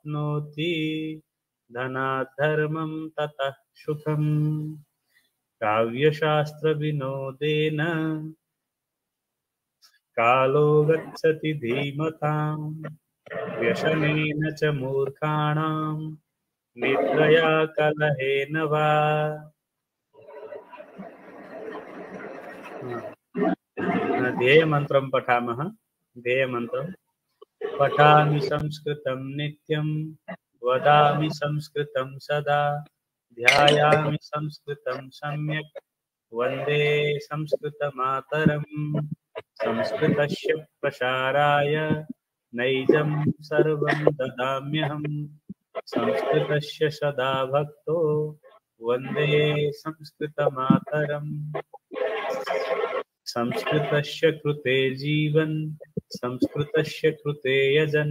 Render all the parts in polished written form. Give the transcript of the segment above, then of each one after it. प्राप्नोति धनाद्धर्मं ततः सुखं। काव्यशास्त्र विनोदेन कालो गच्छति धीमतां। व्यसनेन च मूर्खाणां निद्रया कलहेन वा। ध्येय मंत्रं पठामः। ध्येय मंत्रं पठामि संस्कृतं नित्यं, वदामि संस्कृतं सदा, ध्यायामि संस्कृतं सम्यक्, वन्दे संस्कृतमातरं। संस्कृतस्य प्रसाराय नैजं सर्वं ददाम्यहं। संस्कृतस्य सदा भक्तो वन्दे संस्कृतमातरम्। संस्कृतस्य कृते जीवन, संस्कृतस्य कृते यजन,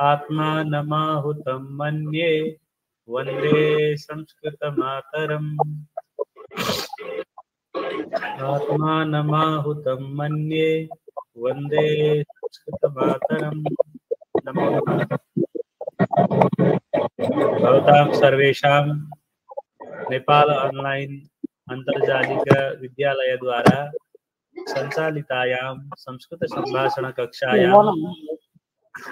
आत्मानमाहुतं मन्ये वन्दे संस्कृतमातरम्। आत्मानमाहुतं मन्ये वन्दे संस्कृतमातरम्। नमो भवतां सर्वेषां नेपाल ऑनलाइन अंतर्जालिक विद्यालय द्वारा संचालितायां संस्कृत संभाषण कक्षायां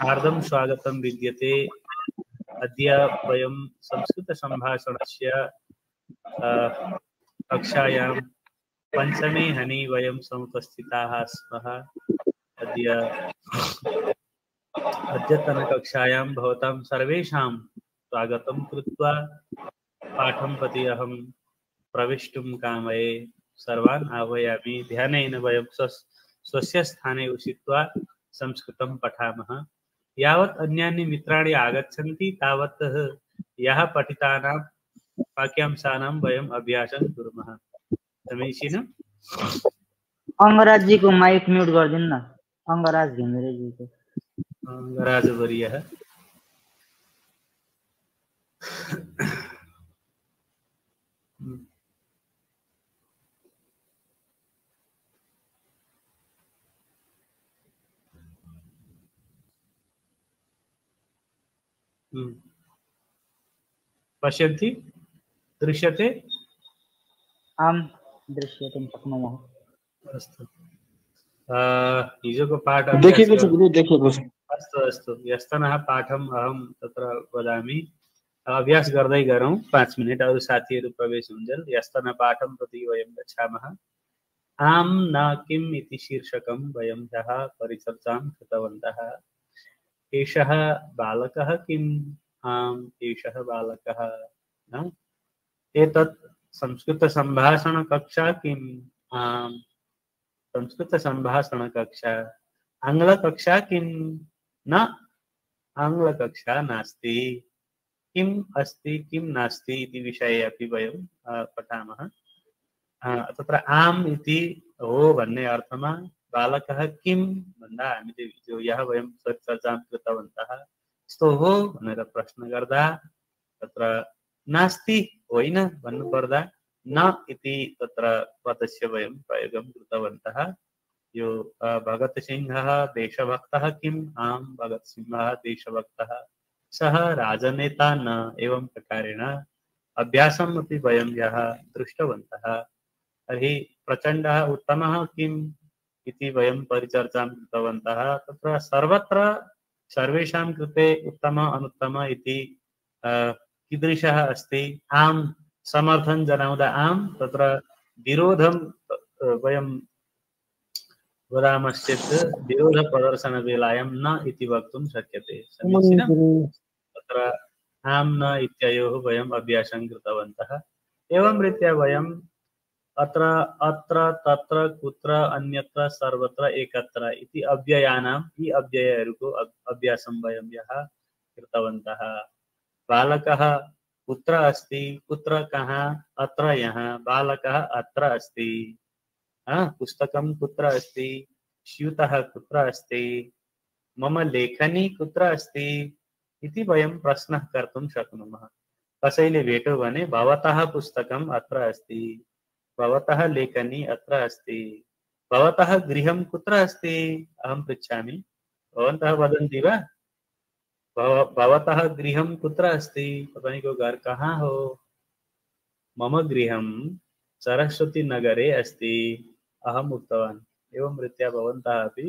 हार्दं स्वागतं विद्यते। अद्य वयं संस्कृत संभाषणस्य कक्षायां पञ्चमे हनि वयं समुपस्थिताः स्मः। अद्यतन कक्षायां भवतां सर्वेषां स्वागतं कृत्वा पाठं प्रति अहं प्रवेष्टुं कामये। सर्वान् आह्वयामि। ध्यानेन वयं स्वस्य स्थाने उषित्वा संस्कृतं पठामः। यावत् अन्यानि मित्राणि आगच्छन्ति तावत् यः पठितानां वाक्यांशानां वयम् अभ्यासं कुर्मः। समीचीनम्। अंगराज जी को माइक म्यूट कर देना। अंगराज घिमिरे जी को। अंगराज वर्यः। पश्यन्ति दृश्यते। आम दृश्यते नमः। अस्तु हिजोको पाठ देखिएको छु गुरु, देखिएको छु। अस्तु अस्तु यस्तनः पाठम् अहं तत्र वदामि। अभ्यास गर्दै गरौं 5 मिनेट। अरु साथीहरु प्रवेश हुन्छन्। यस्तन पाठं प्रति वयं गच्छामः। आम न किम् इति शीर्षकं वयं ह्यः परिचर्चां कृतवन्तः। एषः बालकः किम्? आम् एषः बालकः। एतत् संस्कृतसम्भाषणकक्षा किम्? आम् संस्कृतसम्भाषणकक्षा। आङ्ग्लकक्षा किम्? न आङ्ग्लकक्षा नास्ति। किम् अस्ति किं नास्ति इति विषये अपि वयं पठामः। तत्र आम् इति हो भन्ने अर्थमा बालकः किं भन्दा हामीले हिजो यहाँ वयं चर्चां कृतवन्तः। यस्तो हो भनेर प्रश्न गर्दा तत्र नास्ति होइन भन्नुपर्दा न इति तत्र पदस्य वयं प्रयोगं कृतवन्तः। यो भगतसिंहः देशभक्तः किम्? आम् भगतसिंहः देशभक्तः। सः राजनेता न। एवं प्रकारेण अभ्यासम् अपि वयं यः दृष्टवन्तः। तर्हि प्रचण्डः उत्तमः किम् इति वयं परिचर्चां कृतवन्तः। तत्र सर्वत्र सर्वेषां कृते उत्तम अनुत्तम इति कीदृशः अस्ति। आम् समर्थन जनाउँदा आम्, तत्र विरोधं वयं वदामश्चेत् विरोधप्रदर्शनवेलायां न इति वक्तुं शक्यते। समीचीनं। तत्र आम् न इत्ययोः वयम् अभ्यासं कृतवन्तः। एवं रीत्या वयं अत्र अत्र तत्र कुत्र अन्यत्र सर्वत्र एकत्र इति अव्ययानां यी अव्ययहरूको अभ्यासं वयं यः कृतवन्तः। बालकः कुत्र अस्ति? कुत्र कहाँ? अत्र यहाँ। बालकः अत्र अस्ति। पुस्तकं कुत्र अस्ति? स्यूतः कुत्र अस्ति? मम लेखनी कुत्र अस्ति इति वयं प्रश्नः कर्तुं शक्नुमः। कसैले भेटो भने भवतः पुस्तकं अत्र अस्ति, भवतः लेखनी अत्र अस्ति, भवतः गृहं कुत्र अस्ति अहं पृच्छामि। भवन्तः वदन्ति वा? भवतः गृहं कुत्र अस्ति? तपाईँको घर कहाँ हो? मम गृहं सरस्वती नगरे अस्ति अहम् उक्तवान्। एवं रीत्या भवन्तः अपि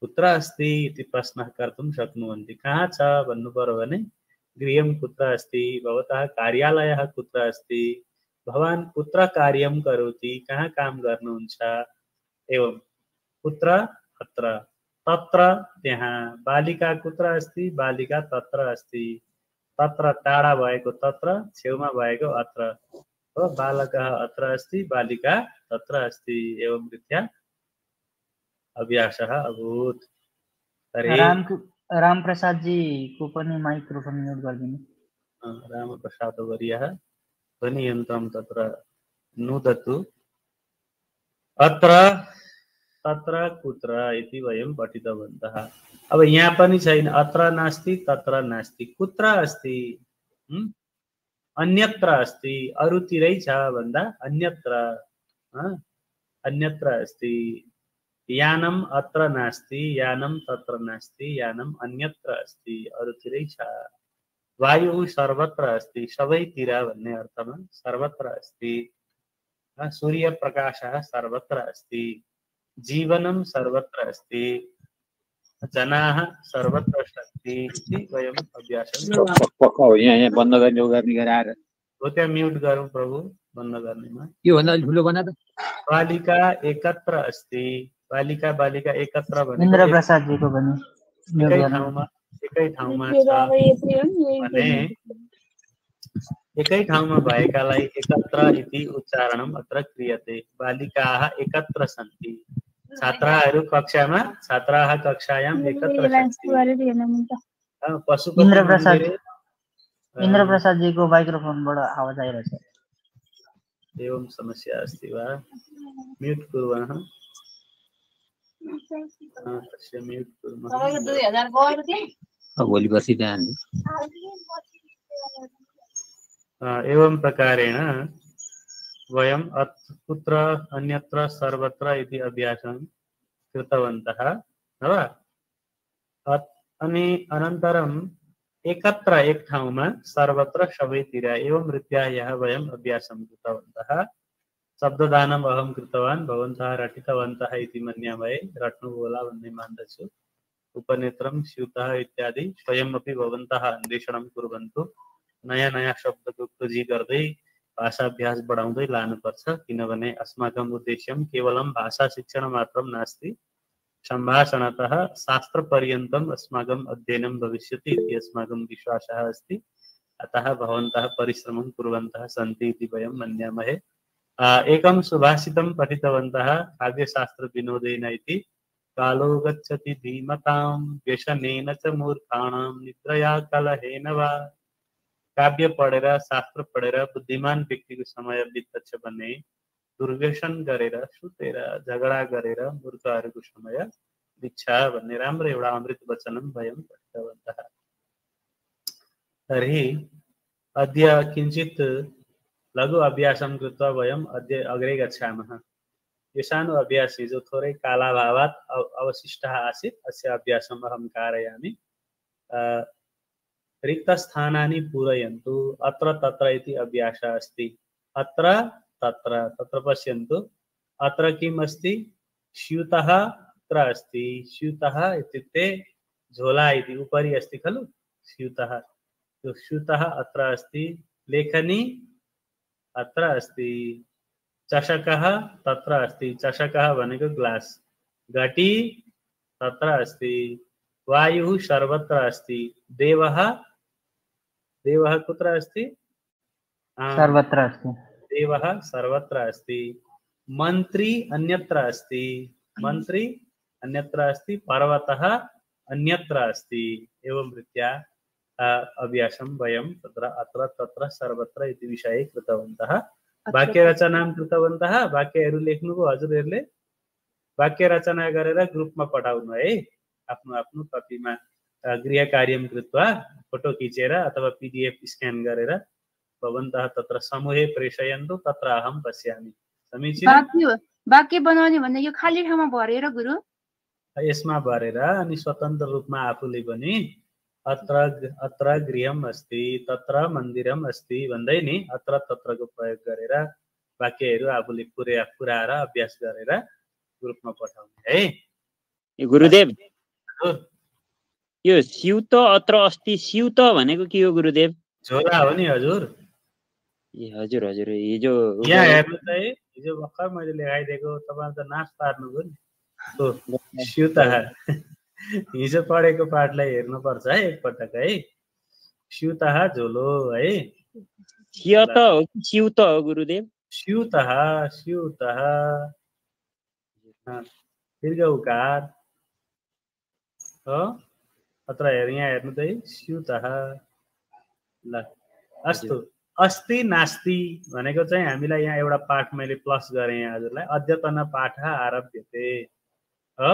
कुत्र अस्ति इति प्रश्नः कर्तुं शक्नुवन्ति। कहाँ छ भन्नु पर्यो भने गृहं कुत्र अस्ति, भवतः कार्यालयः कुत्र अस्ति, भवान् कुत्र कार्यं करोति, कहाँ काम गर्नुहुन्छ, एवं कुत्र अत्र, तत्र त्यहाँ, बालिका कुत्र अस्ति, बालिका तत्र अस्ति, तत्र टाढा भएको तत्र, छेउमा भएको अत्र, बालकः अत्र अस्ति, बालिका तत्र अस्ति। एवं रीत्या अभ्यासः अभूत्। राम प्रसाद जी को पनि माइक्रोफोन म्युट गर्दिनु। राम प्रसाद वर्यः ध्वनियन्त्रं तत्र नुदतु। अत्र तत्र कुत्र इति वयं पठितवन्तः। अब यहाँ पनि छैन, अत्र नास्ति तत्र नास्ति, कुत्र अस्ति, अन्यत्र अस्ति, अरूतिरै छ भन्दा अन्यत्र, अन्यत्र अस्ति। यानम अत्र नास्ति, यानम तत्र नास्ति, यानम अन्यत्र अस्ति, अरूतिरै छ। वायु सर्वत्र अस्ति, सबैतिर भन्ने अर्थमा सर्वत्र अस्ति। सूर्य प्रकाशः सर्वत्र अस्ति, जीवनम सर्वत्र अस्ति, जनाः सर्वत्र सन्ति इति वयम् अभ्यासं पक्का यहाँ यहाँ बन्द गर्ने उगार्ने गरेर हो त्यहाँ म्युट गरौँ प्रभु बन्द गर्नेमा। यो भन्दा ठुलो बना त बालिका एकत्र अस्ति, बालिका बालिका एकत्र भने इन्द्र प्रसाद जी को पनि एकै ठाउँमा भएकालाई एकत्र इति उच्चारणम् अत्र क्रियते। बालिकाः एकत्र सन्ति, छात्राहरू कक्षामा, छात्राः कक्षायाम् एकत्र सन्ति। पशु इन्द्र प्रसाद जी को माइक्रोफोनबाट आवाज आइरहेछ। एवं समस्या अस्ति वा? म्युट कुर्वः एवं प्रकारेण वयम् कुत्र अन्यत्र सर्वत्र इति अभ्यासं कृतवन्तः। अनि अनन्तरं एकत्र एक ठाउँमा, सर्वत्र सबैतिर, एवं रीत्या यहाँ वयम् अभ्यासं कृतवन्तः। शब्ददानम् अहं कृतवान्, भवन्तः रटितवन्तः इति मन्यामहे। रट्नुभयो भन्ने मान्दछु। उपनेत्रं स्यूतः इत्यादि स्वयमपि भवन्तः अन्वेषणं कुर्वन्तु। नयाँ नयाँ शब्दको खोजी गर्दै भाषाभ्यास बढाउँदै लानुपर्छ, किनभने अस्माकम् उद्देश्यं केवलं भाषा शिक्षणं मात्रं नास्ति, सम्भाषणतः शास्त्रपर्यन्तम् अस्माकम् अध्ययनं भविष्यति इति अस्माकं विश्वासः अस्ति। अतः भवन्तः परिश्रमं कुर्वन्तः सन्ति इति वयं मन्यामहे। एकं सुभाषितं पठितवन्तः, काव्यशास्त्र विनोदेन इति। कालो गच्छति धीमतां व्यसनेन च मूर्खाणां निद्रया कलहेन वा। काव्य पढेर, शास्त्र पढेर बुद्धिमान व्यक्तिको समय बित्दछ भने दुर्व्यसन गरेर, सुतेर, झगडा गरेर मूर्खहरूको समय बित्छ भन्ने राम्रो एउटा अमृत वचनं वयं पठितवन्तः। तर्हि अद्य किञ्चित् लघु अभ्यासं कृत्वा वयम् अद्य अग्रे गच्छामः। यो सानो अभ्यास हिजो थोरै कालाभावात् अवशिष्टः आसीत्, अस्य अभ्यासम् अहं कारयामि। रिक्तस्थानानि पूरयन्तु। अत्र तत्र इति अभ्यासः अस्ति। अत्र तत्र, तत्र पश्यन्तु, अत्र किम् अस्ति? स्यूतः अत्र अस्ति। स्यूतः इत्युक्ते झोला इति, उपरि अस्ति खलु स्यूतः। त्यो स्यूतः अत्र अस्ति। लेखनी अत्र अस्ति। चषकः तत्र अस्ति। चषकः भनेको ग्लास। घटी तत्र अस्ति। वायुः सर्वत्र अस्ति। देवः, देवः कुत्र अस्ति? सर्वत्र अस्ति। देवः सर्वत्र अस्ति। मन्त्री अन्यत्र अस्ति। मन्त्री अन्यत्र अस्ति। पर्वतः अन्यत्र अस्ति। एवं रीत्या अभ्यासं वयं तत्र अत्र तत्र सर्वत्र इति विषये कृतवन्तः। वाक्यरचनां कृतवन्तः। वाक्यहरू लेख्नुभयो हजुरहरूले। वाक्यरचना गरेर ग्रुपमा पठाउनु है, आफ्नो आफ्नो कपीमा गृहकार्यं कृत्वा फोटो खिचेर अथवा PDF स्क्यान गरेर भवन्तः तत्र समूहे प्रेषयन्तु। तत्र अहं पश्यामि। समीचीन। वाक्य बनाउने भन्ने यो खाली ठाउँमा भरेर गुरु यसमा भरेर अनि स्वतन्त्र रूपमा आफूले पनि अत्र गृहम् अस्ति, तत्र मन्दिरम् अस्ति भन्दै नि अत्र तत्रको प्रयोग गरेर वाक्यहरु आफूले पुर्याएर अभ्यास गरेर ग्रुपमा पठाउने है। गुरुदेव यो स्यु त अत्र अस्ति स्यु त भनेको के हो गुरुदेव? झोला हो नि हजुर। ए हजुर हजुर हिजो यहाँ हेर्नु चाहिँ हिजो भर्खर मैले लेखाइदिएको तपाईहरु त नाश पार्नुभयो नि। स्यु त हिजो पढेको पाठलाई हेर्नु पर्छ है एकपटक है। स्युतः झोलो है हो कि स्युत हो गुरुदेव? स्युतः स्युतः दीर्घ उकार हो। अत्र यहाँ हेर्नु त स्युतः ल अस्तु। अस्ति नास्ति भनेको चाहिँ हामीलाई यहाँ एउटा पाठ मैले प्लस गरेँ हजुरलाई, अद्यतन पाठ आरभ्यते हो।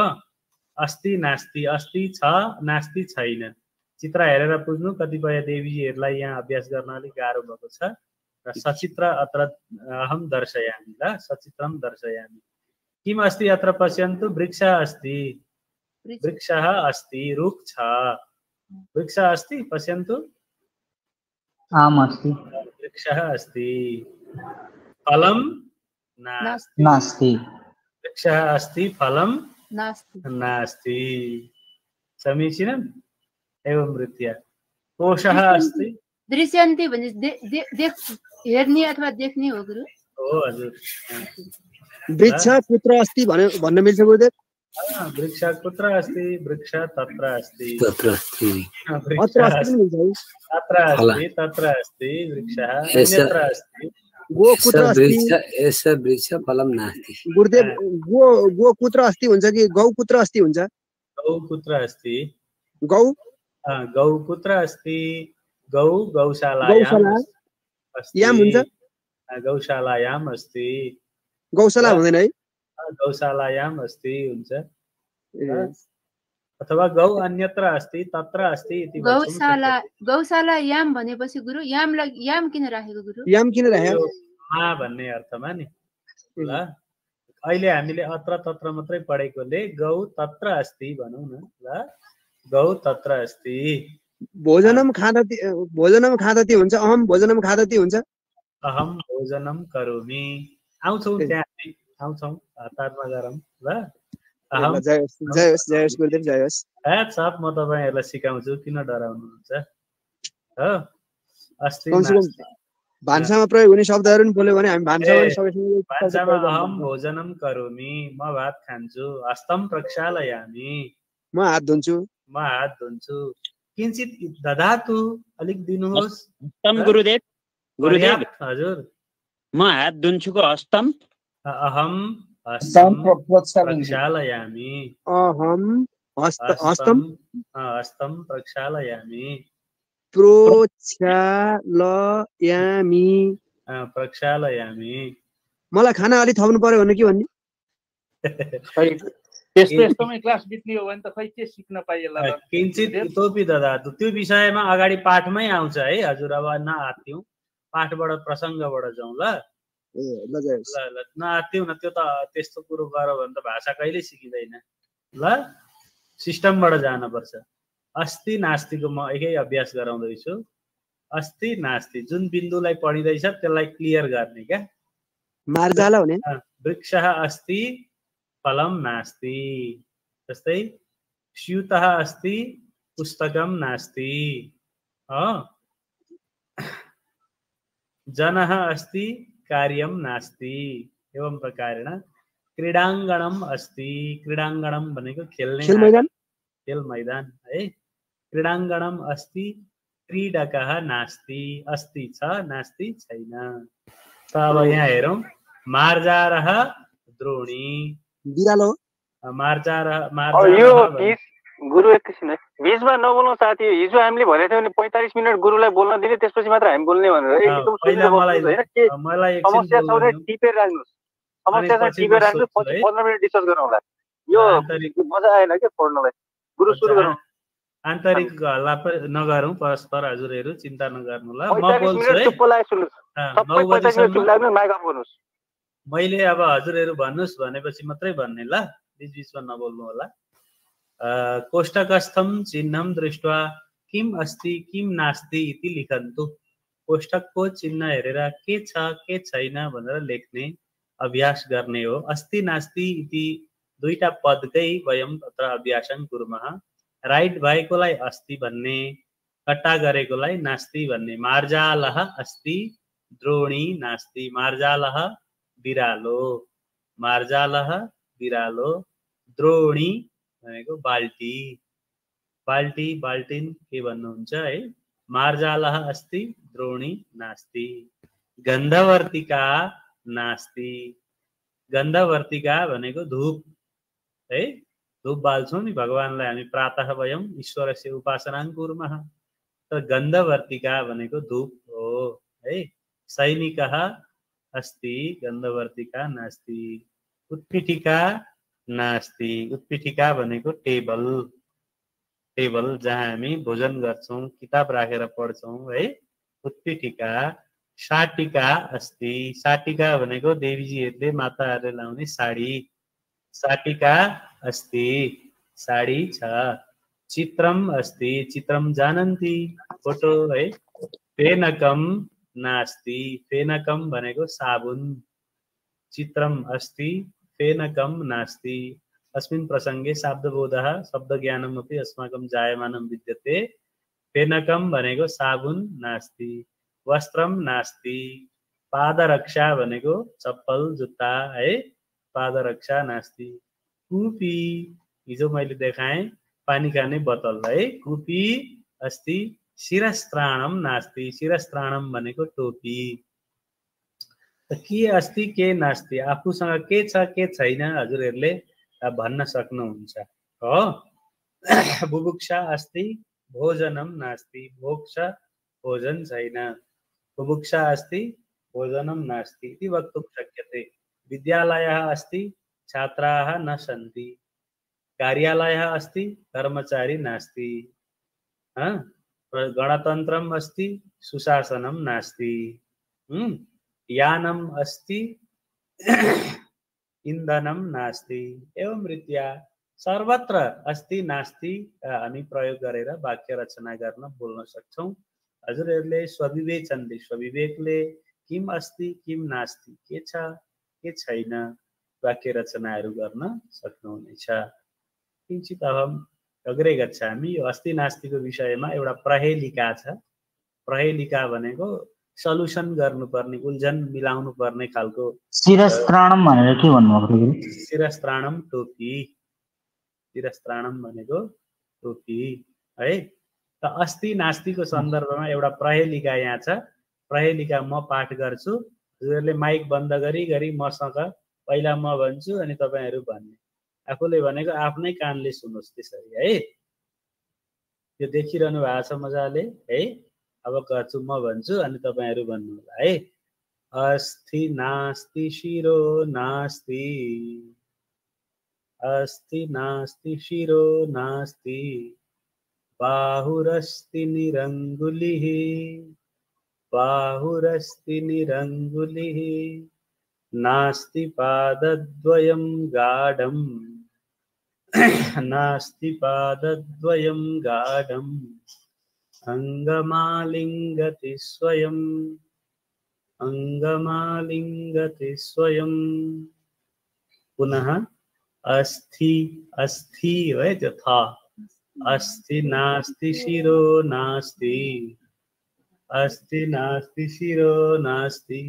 अस्ति नास्ति, अस्ति छ नास्ति छैन, चित्र हेरेर बुझ्नु कतिपय देवीहरूलाई यहाँ अभ्यास गर्न अलिक गाह्रो भएको छ। र सचित्र अत्र अहम दर्शयामि, ल सचित्रम दर्शयामि। किम अस्ति अत्र पश्यन्तु, वृक्षः अस्ति, वृक्षः अस्ति, रुख छ, वृक्षः अस्ति, पश्यन्तु आम अस्ति, वृक्षः अस्ति, फलम नास्ति, वृक्षः अस्ति फलम नास्ति नास्ति समीचीनम् एवं रीत्या। कोशः अस्ति, दृश्यन्ते भने देख हेर्ने अथवा देख्ने हो गुरु। हो हजुर। वृक्ष पुत्र अस्ति भन्न मिल्छ गुरुदेव? वृक्ष पुत्र अस्ति, वृक्ष तत्र अस्ति, तत्र अस्ति, तत्र अस्ति, वृक्षः तत्र अस्ति, गोकुत्र अस्ति फलम नास्ति। गुरुदेव गोकुत्र अस्ति हुन्छ कि गौपुत्र अस्ति हुन्छ? गौपुत्र अस्ति, गौपुत्र अस्ति, गौ गौशालायाम हुन्छ, गौशालायाम अस्ति, गौशाला हुँदैन है, गौशालायाम अस्ति हुन्छ। अथवा गौ अन्यत्र अस्ति तत्र अस्ति इति गौशाला गौशाला याम भनेपछि गुरु याम किन राखेको गुरु? याम किन राखेको? मा भन्ने अर्थमा नि। ल अहिले हामीले अत्र तत्र मात्रै पढेकोले गौ तत्र अस्ति भनौँ न, ल गौ तत्र अस्ति। भोजनम खादति हुन्छ, अहम भोजनम खादति हुन्छ, अहम भोजनम करोमि। आउँछौँ त्यहाँ आउँछौँ हतारमा गरौँ ल। जय होस् गुरुदेव, जय होस्। साथ म तपाईहरुलाई सिकाउँछु किन डराउनु हुन्छ हो। अस्ति भान्सामा प्रयोग हुने शब्दहरु नि बोल्यो भने हामी भान्सामा अहम भोजनम करोमि, म भात खान्छु, हस्तम प्रक्षालयामि, म हात धुन्छु, किञ्चित ददातु अलिक दिनुहोस्। हस्तम गुरुदेव गुरुदेव हजुर म हात धुन्छु को हस्तम अहम प्रक्षालयामि, हस्तम प्रक्षालयामि, प्रक्षालयामि। मलाई खाना अलि थप्नु पर्यो भने के भन्ने? त्यस्तो यस्तोमै क्लास बित्ने हो भने त खै के सिक्न पाइएला। किञ्चित तोपी ददातु त्यो विषयमा अगाडि पाठमै आउँछ है हजुर। अब नआत्यौं पाठबाट प्रसङ्गबाट जाउँ ल। नआत्यौँ न त्यो त त्यस्तो कुरो गरौ भने त भाषा कहिले सिकिँदैन ल। सिस्टमबाट जानुपर्छ। अस्ति नास्तिको म एकै अभ्यास गराउँदैछु। अस्ति नास्ति जुन बिन्दुलाई पढिँदैछ त्यसलाई क्लियर गर्ने क्या, मार्जाला हुने। वृक्षः अस्ति फलम नास्ति, जस्तै स्यूतः अस्ति पुस्तकम नास्ति, जनः अस्ति कार्यम नास्ति, एवं प्रकारेण। क्रीडाङ्गणम अस्ति, क्रीडाङ्गणम भनेको खेल्ने खेल मैदान है। क्रीडाङ्गणम अस्ति, क्रीडकः नास्ति, अस्ति छ नास्ति छैन। त अब यहाँ हेरौँ, मार्जारः द्रोणी, बिरालो मार्जारः गुरु एकैछिन है बीचमा नबोल्नु साथी। हिजो हामीले भनेको थियौँ नि 45 मिनट गुरुलाई बोल्न दिने त्यसपछि मात्र हामी बोल्ने भनेर। समस्या टिपेर राख्नुहोस्, समस्या टिपेर राख्नुहोस्, पछि 15 मिनट डिस्कस गरौँला। यो मजा आएन क्या पढ्नलाई गुरु? सुरु गरौँ, आन्तरिक हल्ला नगरौँ परस्पर हजुरहरू, चिन्ता नगर्नु ल। म बोल्छु, मैले अब हजुरहरू भन्नुहोस् भनेपछि मात्रै भन्ने ल, बीचमा नबोल्नु होला। कोष्ठकस्थम चिन्हम दृष्ट्वा किम अस्ति किम नास्ति इति लिखन्तु, कोष्ठकको चिन्ह हेरेर के छ के छैन भनेर लेख्ने अभ्यास गर्ने हो। अस्ति नास्ति इति दुईटा पदकै वयम तत्र अभ्यासं कुर्मः। राइट भएकोलाई अस्ति भन्ने, कट्टा गरेकोलाई नास्ति भन्ने। मार्जालः अस्ति द्रोणी नास्ति, मार्जालः बिरालो, मार्जालः बिरालो। द्रोणी भनेको बाल्टी, बाल्टी बाल्टिन के भन्नुहुन्छ है। मार्जालः अस्ति द्रोणी नास्ति। गन्धवर्तिका नास्ति, गन्धवर्तिका भनेको धूप है। धूप बाल्छौँ नि भगवानलाई हामी, प्रातः वयम् ईश्वरस्य उपासनां कुर्मः। तर गन्धवर्तिका भनेको धूप हो है। सैनिकः अस्ति गन्धवर्तिका नास्ति। उत्पीठिका नास्ति, उत्पीठिका भनेको टेबल, टेबल जहाँ हामी भोजन गर्छौं, किताब राखेर पढ्छौं है। उत्पीठिका। साटिका अस्ति, साटिका भनेको देवीजीहरूले माताहरूले लाउने साडी, साटिका अस्ति साडी छ। चित्रम अस्ति, चित्रम जानन्ति फोटो है। फेनकम नास्ति, फेनकम भनेको साबुन। चित्रम अस्ति फेनकम नास्ति। अस्मिन् प्रसंगे शब्दबोधः शब्दज्ञानम् अपि अस्माकं जायमानं विद्यते। फेनकम भनेको साबुन नास्ति। वस्त्रम नास्ति। पादरक्षा भनेको चप्पल जुत्ता है, पादरक्षा नास्ति। कुपी हिजो मैले देखाएँ पानी खाने बोतल है, कुपी अस्ति। शिरस्त्राणम नास्ति, शिरस्त्राणम भनेको टोपी। के अस्ति के नास्ति आफूसँग के छ के छैन हजुरहरूले भन्न सक्नुहुन्छ हो। बुभुक्षा अस्ति भोजनम नास्ति, बुभुक्षा भोजन छैन। बुभुक्षा अस्ति भोजनम नास्ति इति वक्तुं शक्यते। विद्यालयः अस्ति छात्राः न सन्ति। कार्यालयः अस्ति कर्मचारी नास्ति। गणतन्त्रम अस्ति सुशासनम नास्ति। यानम अस्ति इन्धनम नास्ति। एवं रीत्या सर्वत्र अस्ति नास्ति हामी प्रयोग गरेर वाक्य रचना गर्न बोल्न सक्छौं। हजुरहरूले स्वविवेचनले स्वविवेकले किम अस्ति किम नास्ति के छ के छैन वाक्य रचनाहरू गर्न सक्नुहुनेछ। किञ्चित अहम् अग्रे गच्छामि। यो अस्ति नास्तिको विषयमा एउटा प्रहेलिका छ। प्रहेलिका भनेको सल्युसन गर्नुपर्ने, उल्झन मिलाउनु पर्ने खालको। शिरस्त्राणम भनेर के भन्नुभएको? शिरस्त्राणम टोपी, शिरस्त्राणम भनेको टोपी है। त अस्ति नास्तिको सन्दर्भमा एउटा प्रहेलिका यहाँ छ। प्रहेलिका म पाठ गर्छु, हजुरहरूले माइक बन्द गरी गरी मसँग पहिला म भन्छु अनि तपाईँहरू भन्ने। आफूले भनेको आफ्नै कानले सुन्नुहोस् त्यसरी है। यो देखिरहनु भएको छ मजाले है। अब गर्छु म भन्छु अनि तपाईहरु भन्नु होला है। अस्ति नास्ति शिरो नास्ति, अस्ति नास्ति शिरो नास्ति। बाहुरस्ति निरंगुलिः, बाहुरस्ति निरंगुलिः। नास्ति पादद्वयं गाढं, नास्ति पादद्वयं गाढं। अंगमालिंगति स्वयं, अंगमालिंगति स्वयं। पुनः अस्थि अस्थि है जो था। अस्थि नास्ति शिरो नास्ति, अस्थि नास्ति शिरो नास्ति।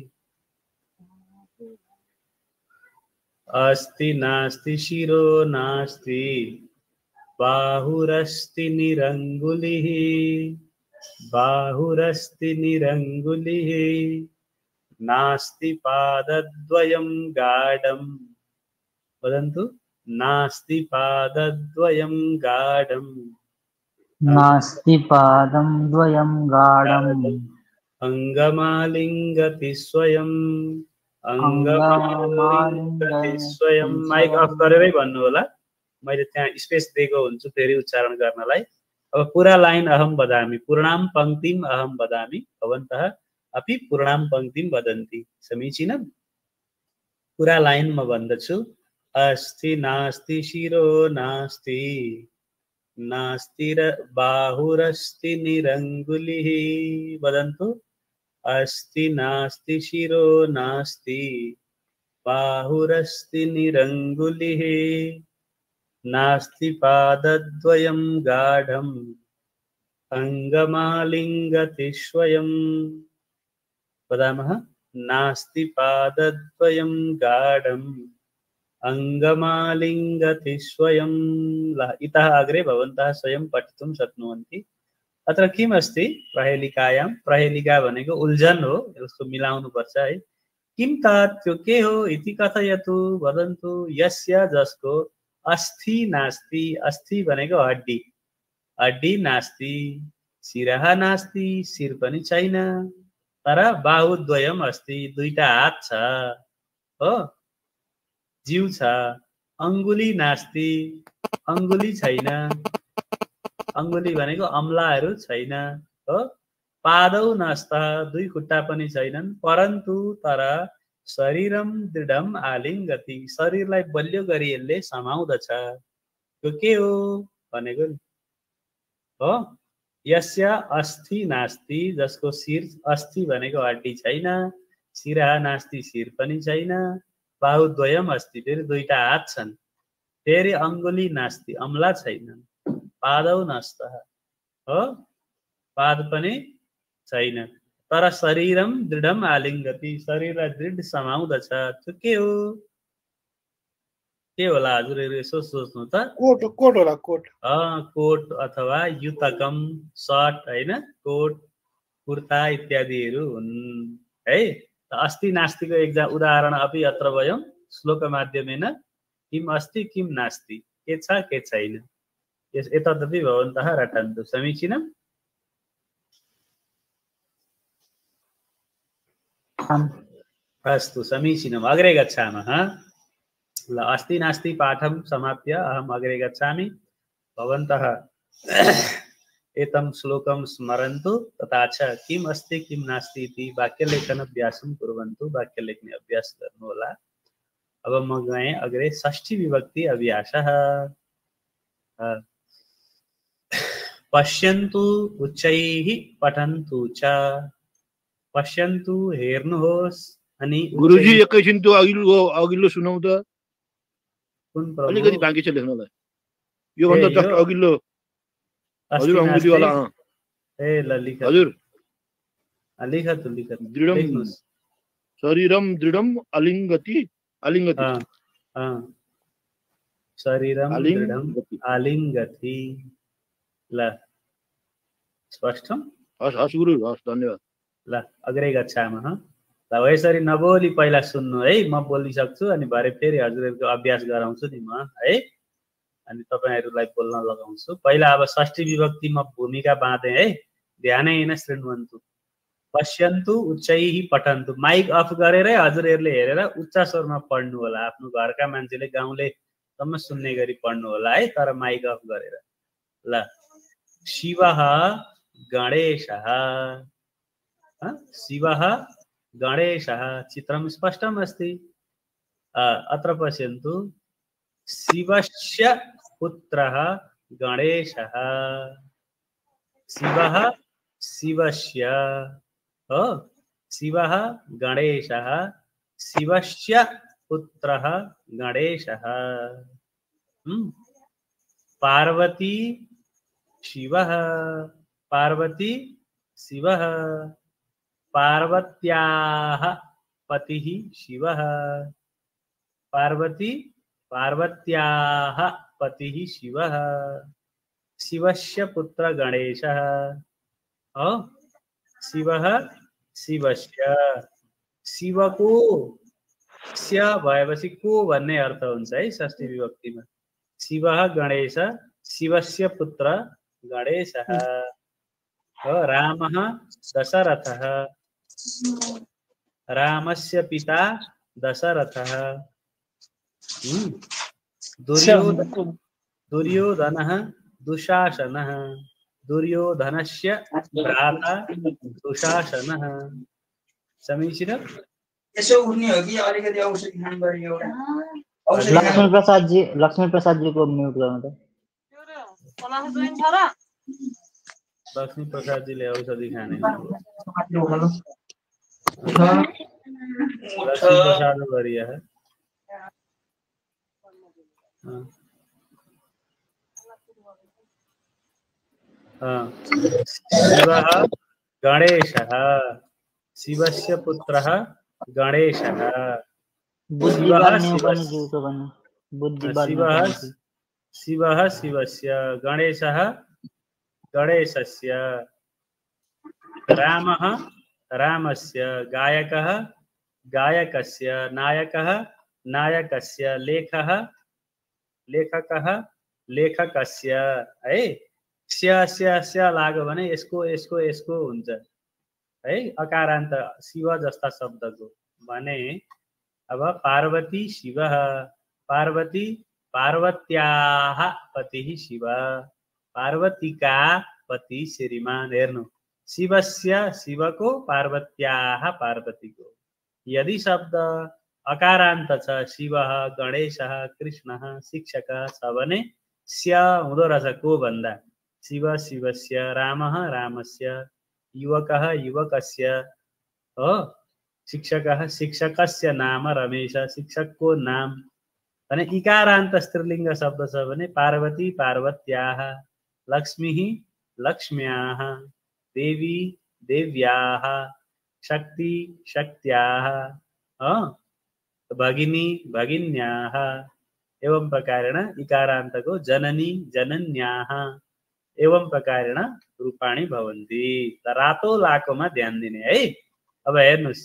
अस्थि नास्ति शिरो नास्ति। बाहुरस्ति निरंगुलिः, बाहुरस्ति निरंगुलिः। नास्ति पादद्वयं गाढं, वदन्तु नास्ति पादद्वयं गाढं। नास्ति पादं द्वयं गाढं। अंगमालिंगति स्वयं, अंगमालिंगति स्वयं। माइक अफ गरेरै भन्नु होला, मैले त्यहाँ स्पेस दिएको हुन्छु फेरि उच्चारण गर्नलाई। अब पूरा लाइन अहम वदामि, पूर्णाम पंक्तिम अहम वदामि, भवन्तः अपि पूर्णाम पंक्तिम वदन्ति। समीचीनम। पूरा लाइन म भन्दछु। अस्ति नास्ति शिरो नास्ति, नास्तिर बाहुरस्ति निरंगुलिः वदन्तु अस्ति नास्ति शिरो नास्ति बाहुरस्ति निरंगुलिः नास्ति पादद्वयं गाढं अंगमालिंगति स्वयं। वदामः नास्ति पादद्वयं गाढं अंगमालिंगति स्वयं। इतः अग्रे भवन्तः स्वयं पठितुं शक्नुवन्ति। अत्र किम् अस्ति प्रहेलिकायां? प्रहेलिका भनेको उलझन हो, यसको मिलाउनु पर्छ है। किम तात् त्यो के हो इति कथयतु वदन्तु यस्य जसको अस्थि नास्ति। अस्थि भनेको हड्डी, हड्डी नास्ति, शिरः नास्ति, शिर पनि छैन, तर बाहुद्वयम् अस्ति, दुईटा हात छ हो, जिउ छ। अंगुली नास्ति, अंगुली छैन, अंगुली भनेको अम्लाहरू छैन हो। पादौ नास्ता, दुई खुट्टा पनि छैनन्, परन्तु तर शरीरम दृढम आलिङ्गति, शरीरलाई बलियो गरी यसले समाउँदछ। त्यो के हो भनेको नि हो यस्य अस्थि नास्ति, जसको शिर, अस्थि भनेको हड्डी छैन, शिरा नास्ति, शिर पनि छैन, बाहुद्वयम् अस्ति, फेरि दुईटा हात छन्, फेरि अंगुली नास्ति, अम्ला छैनन्, पादौ नास्ता हो, पाद पनि छैन, तर शरीरम दृढम आलिङ्गति, शरीरलाई दृढ समाउँदछ। त्यो के हो? के होला हजुरहरु यसो सोच्नु त। कोट, कोट होला, कोट, कोट अथवा युतकम सर्ट हैन, कोट कुर्ता इत्यादिहरु हुन् है। अस्ति नास्तिको एक उदाहरण अपि अत्र वयं श्लोक माध्यमेन किम अस्ति किम नास्ति, के छ के छैन, एतदपि भवन्तः रटन्तु। समीचीनम्। अस्तु, समीचीनम्। अग्रे गच्छामः। अस्ति नास्ति पाठं समाप्य अहम् अग्रे गच्छामि। भवन्तः एतं श्लोकं स्मरन्तु तथा च किम् अस्ति किं नास्ति इति वाक्यलेखन अभ्यासं कुर्वन्तु। वाक्य लेख्ने अभ्यास गर्नु होला। अब म गएँ अग्रे षष्ठी विभक्ति अभ्यासः। पश्यन्तु उच्चैः पठन्तु च। पश्यन्तु हेर्नुहोस् अनि गुरुजी एकैछिन त्यो अघिल्लो सुनाउ त, कुन प्रभु अलिकति बाँकी छ लेख्नलाई, यो भन्दा जस्ट अघिल्लो हजुर अंगुली वाला। ए ल लिख हजुर, लिख त लिख। दृढम शरीरम दृढम आलिङ्गति, आलिङ्गति शरीरम दृढम आलिङ्गति। ल स्पष्टम। हस् हस् गुरु, हस्, धन्यवाद। ल अग्रे गच्छामः। ल यसरी नबोली पहिला सुन्नु है, म बोल्न सक्छु अनि भरे फेरि हजुरहरुको अभ्यास गराउँछु नि म है, अनि तपाईहरुलाई बोल्न लगाउँछु। पहिला अब षष्ठी विभक्ति म भूमिका बाँधे है, ध्यानैन शृण्वन्तु। पश्यन्तु उच्चैः पठन्तु, माइक अफ गरेरै हजुरहरुले हेरेर उच्च स्वरमा पढ्नु होला, आफ्नो घरका मान्छेले गाउँले सम्म सुन्ने गरी पढ्नु होला है, तर माइक अफ गरेर। ल शिवः गणेशः, शिवः गणेशः, चित्रं स्पष्टम् अस्ति। अत्र पश्यन्तु शिवस्य पुत्रः गणेशः, शिवः शिवस्य हो, शिवः गणेशः, शिवस्य पुत्रः गणेशः। पार्वती शिवः, पार्वती शिवः, पार्वत्याः पतिः शिवः, पार्वती पार्वत्याः पतिः शिवः, शिवस्य पुत्र गणेशः हो, शिवः शिवस्य। शिवको स्य भएपछि को भन्ने अर्थ हुन्छ है षष्ठी विभक्तिमा। शिवः गणेश, शिवस्य पुत्र गणेशः हो, रामः दशरथः, रामस्य पिता दशरथः, दुर्योधनः दुशासनः, दुर्योधनस्य भ्राता दुशासनः। समीचीनम्। लक्ष्मीप्रसाद जी, लक्ष्मीप्रसाद जी को म्युट गर्नु त। लक्ष्मी प्रसाद जी ले आओ सदी खाने लक्ष्मी प्रसाद बढ़िया है। शिवः गणेशः शिवस्य पुत्रः गणेशः शिवः शिवस्य गणेशः गणेशस्य रामः रामस्य गायकः गायकस्य नायकः नायकस्य लेखः लेखकः लेखकस्य है स्या स्या स्या लाग्यो भने यसको यसको यसको हुन्छ है अकारान्त शिव जस्ता शब्दको भने अब पार्वती शिव पार्वती पार्वत्याः पतिः शिव पार्वतीका पति श्रीमान हेर्नु शिवस्य शिवको पार्वत्याः पार्वतीको यदि शब्द अकारान्त छ शिव गणेश कृष्ण शिक्षक छ भने स्या हुँदो रहेछ को भन्दा शिव शिवस्य रामः रामस्य युवकः युवकस्य हो शिक्षकः शिक्षकस्य नाम रमेश शिक्षकको नाम भने इकारान्त स्त्रीलिङ्ग शब्द छ भने पार्वती पार्वत्याः लक्ष्मीः लक्ष्म्याः देवी देव्याः शक्ति शक्त्याः हो भगिनी भगिन्याः एवं प्रकारेण इकारान्तको जननी जनन्याः एवं प्रकारेण रूपाणी भवन्ति। रातो लाकोमा ध्यान दिने है। अब हेर्नुस्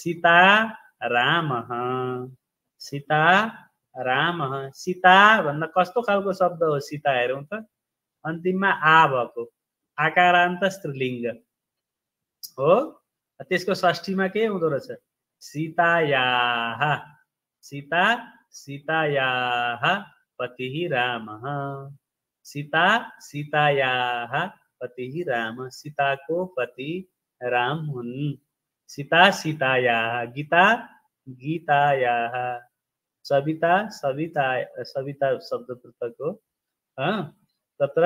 सीता रामः सीता भन्दा कस्तो खालको शब्द हो सीता हेरौं त अन्तिममा आ भएको आकारान्त स्त्रीलिङ्ग हो त्यसको षष्ठीमा के हुँदो रहेछ सीतायाः सीता सीतायाः पतिः रामः सीता सीतायाः पतिः राम सीता को पति राम हुन् सीता सीतायाः गीता गीतायाः सविता सविता सविता शब्द पृथक्को तत्र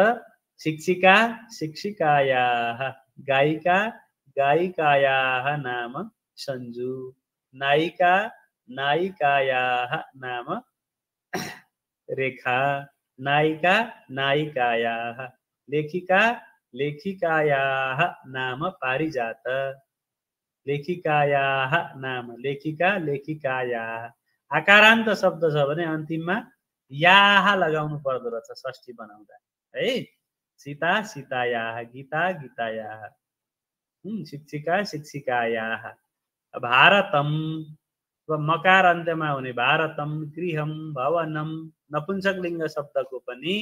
शिक्षिका शिक्षिकायाः गायिका गायिकायाः नाम संजू नायिका नायिकायाः नाम रेखा नायिका नायिकायाः लेखिका लेखिकायाः नाम पारिजात लेखिकायाः नाम लेखिका लेखिकायाः आकारान्त शब्द छ भने अन्तिममा याः लगाउनु पर्दो रहेछ षष्ठी बनाउँदा है सीता सीतायाः गीता गीतायाः शिक्षिका शिक्षिकायाः भारतम मकार अन्त्यमा हुने भारतम गृहम भवनम नपुंसकलिङ्ग शब्दको पनि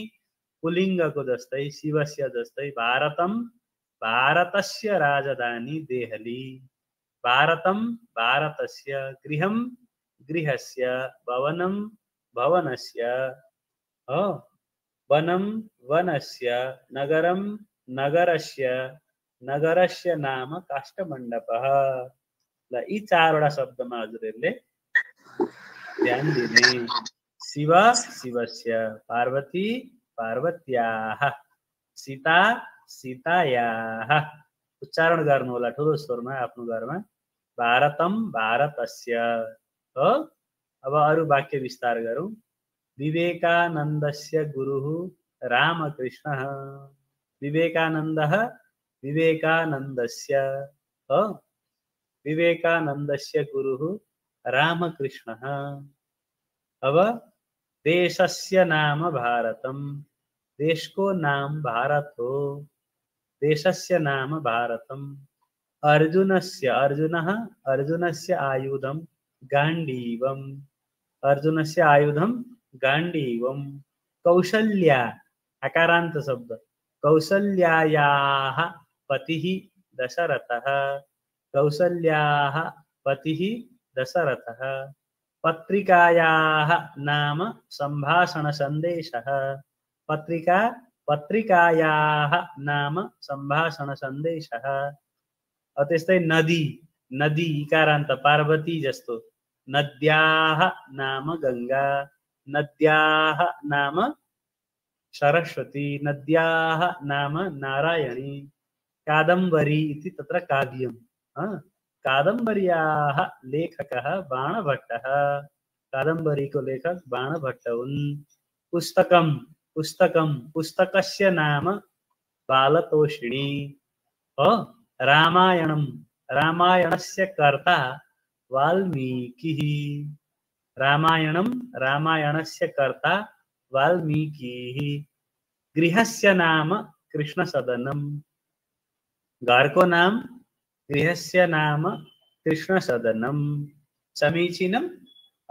पुलिङ्गको जस्तै शिवस्य जस्तै भारतम भारतस्य राजधानी देहली भारतम भारतस्य गृहम गृहस्य भवनम भवनस्य हो वनम वनस्य नगरम नगरस्य नगरस्य नाम काष्ठमण्डपः। यी चारवटा शब्दमा हजुरहरुले ध्यान दिने शिव शिवस्य पार्वती पार्वत्याः सीता सीतायाः उच्चारण गर्नु होला ठुलो स्वरमा आफ्नो घरमा भारतम भारतस्य हो। अब अरु वाक्य विस्तार गरौं विवेकानन्दस्य गुरुः रामकृष्णः विवेकानन्दः विवेकानन्दस्य हो विवेकानन्दस्य गुरुः रामकृष्णः। अब देशस्य नाम भारतम् देशको नाम भारत हो देशस्य नाम भारतम् अर्जुनस्य आयुधं गाण्डीवम् अर्जुनस्य आयुधं गाण्डीवम् कौशल्या अकारान्त शब्द कौशल्यायाः पतिः दशरथः कौसल्याः पतिः दशरथः पत्रिकायाः नाम संभाषण सन्देशः पत्रिका पत्रिकायाः नाम संभाषण सन्देशः। त्यस्तै नदी नदी इकारान्त पार्वती जस्तो नद्याः नाम गंगा नद्याः नाम सरस्वती, नद्याः नाम नारायणी, कादम्बरी इति तत्र काव्यम्। कादम्बर्याः लेखकः बाणभट्टः, कादम्बरी को लेखक बाणभट्टः। पुस्तकम् पुस्तकम् पुस्तकस्य नाम बालतोषिणी। रामायणम् रामायणस्य कर्ता वाल्मीकिः, रामायणम् रामायणस्य कर्ता वाल्मीकिः। गृहस्य नाम कृष्णसदनम्, घर को नाम गृहस्य नाम कृष्णसदनम्। समीचीनम्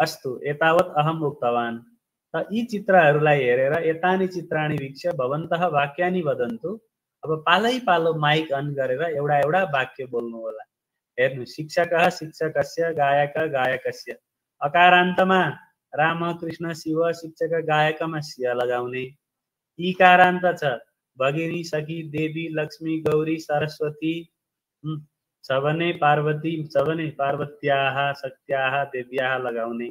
अस्तु, एतावत् अहम् उक्तवान्। यी चित्रहरूलाई हेरेर एतानि चित्राणि वीक्ष्य भवन्तः वाक्यानि वदन्तु। अब पालैपालो माइक अन गरेर एउटा एउटा वाक्य बोल्नु होला। हेर्नु, शिक्षकः शिक्षकस्य, गायकः गायकस्य। अकारान्तमा राम कृष्ण शिव, शिक्षक गायकमा सिया लगाउने। इकारान्त छ भगिनी सखी देवी लक्ष्मी गौरी सरस्वती सबने पार्वती सबने पार्वत्याः शक्त्याः देव्याः लगाउने।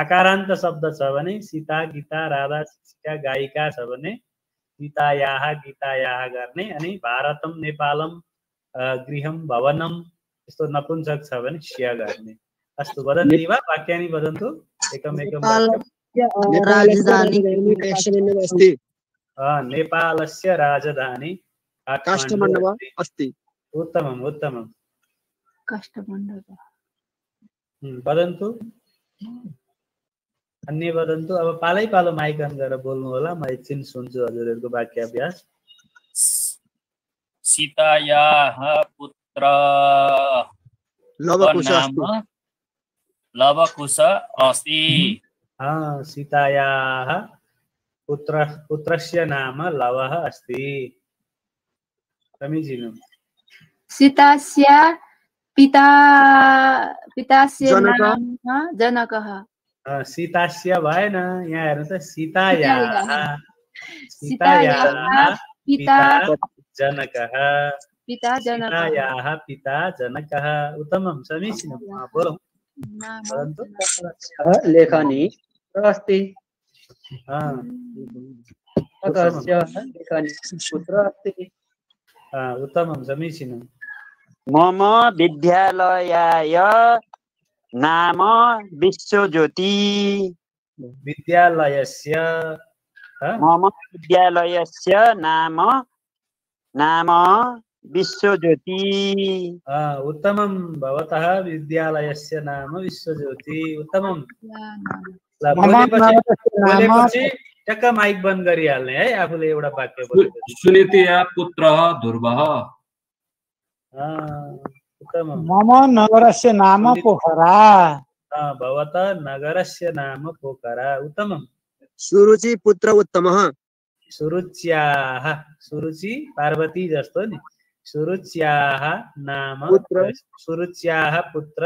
आकारान्त शब्द छ भने सीता गीता राधा शिक्षिका गायिका छ भने गीतायाः गीतायाः गर्ने। अनि भारतम नेपालम गृहम भवनम यस्तो नपुंसक छ भने श्या गर्ने। अस्तु, वदन्ति वा वाक्यानि वदन्तु एकम एकम वाक्यम्। राजधानी अस्ति, नेपालस्य राजधानी काष्ठमण्डपः अस्ति। उत्तमम् उत्तमम्, काष्ठमण्डपः। वदन्तु, अन्य वदन्तु। अब पालै पालो माइक अन गरेर बोल्नु होला, म एकछिन सुन्छु हजुरहरुको वाक्य अभ्यास। सीतायाः पुत्र लवकुश अस्ति। सीतायाः पुत्रस्य नाम लवः अस्ति। समीचीनम्। सीतास्य पितास्य नाम जनकः। सीतास्य भएन, यहाँ हेर्नु त, सीतायाः सीतायाः पिता जनकः। उत्तमम्, समीचीनम्। बोलौँ, लेखनी अस्ति। उत्तमम्, समीचीनम्। मम विद्यालयाय नाम विश्वज्योति। मम विद्यालयस्य नाम विश्वज्योति। उत्तमम्, भवतः विद्यालयस्य नाम विश्वज्योति। उत्तमम्। बोलेपछि टक्क माइक बन्द गरिहाल्ने है, आफूले एउटा वाक्य बोलेपछि। सुनीतिया पुत्रः ध्रुवः। मम नगरस्य नाम पोखरा। भवतः नगरस्य नाम पोखरा। उत्तमम्। सुरुचि पुत्र उत्तमः। सुरुच्याः, सुरुचि पार्वती जस्तो नि, सुरुच्याः नाम सुरुच्याः पुत्र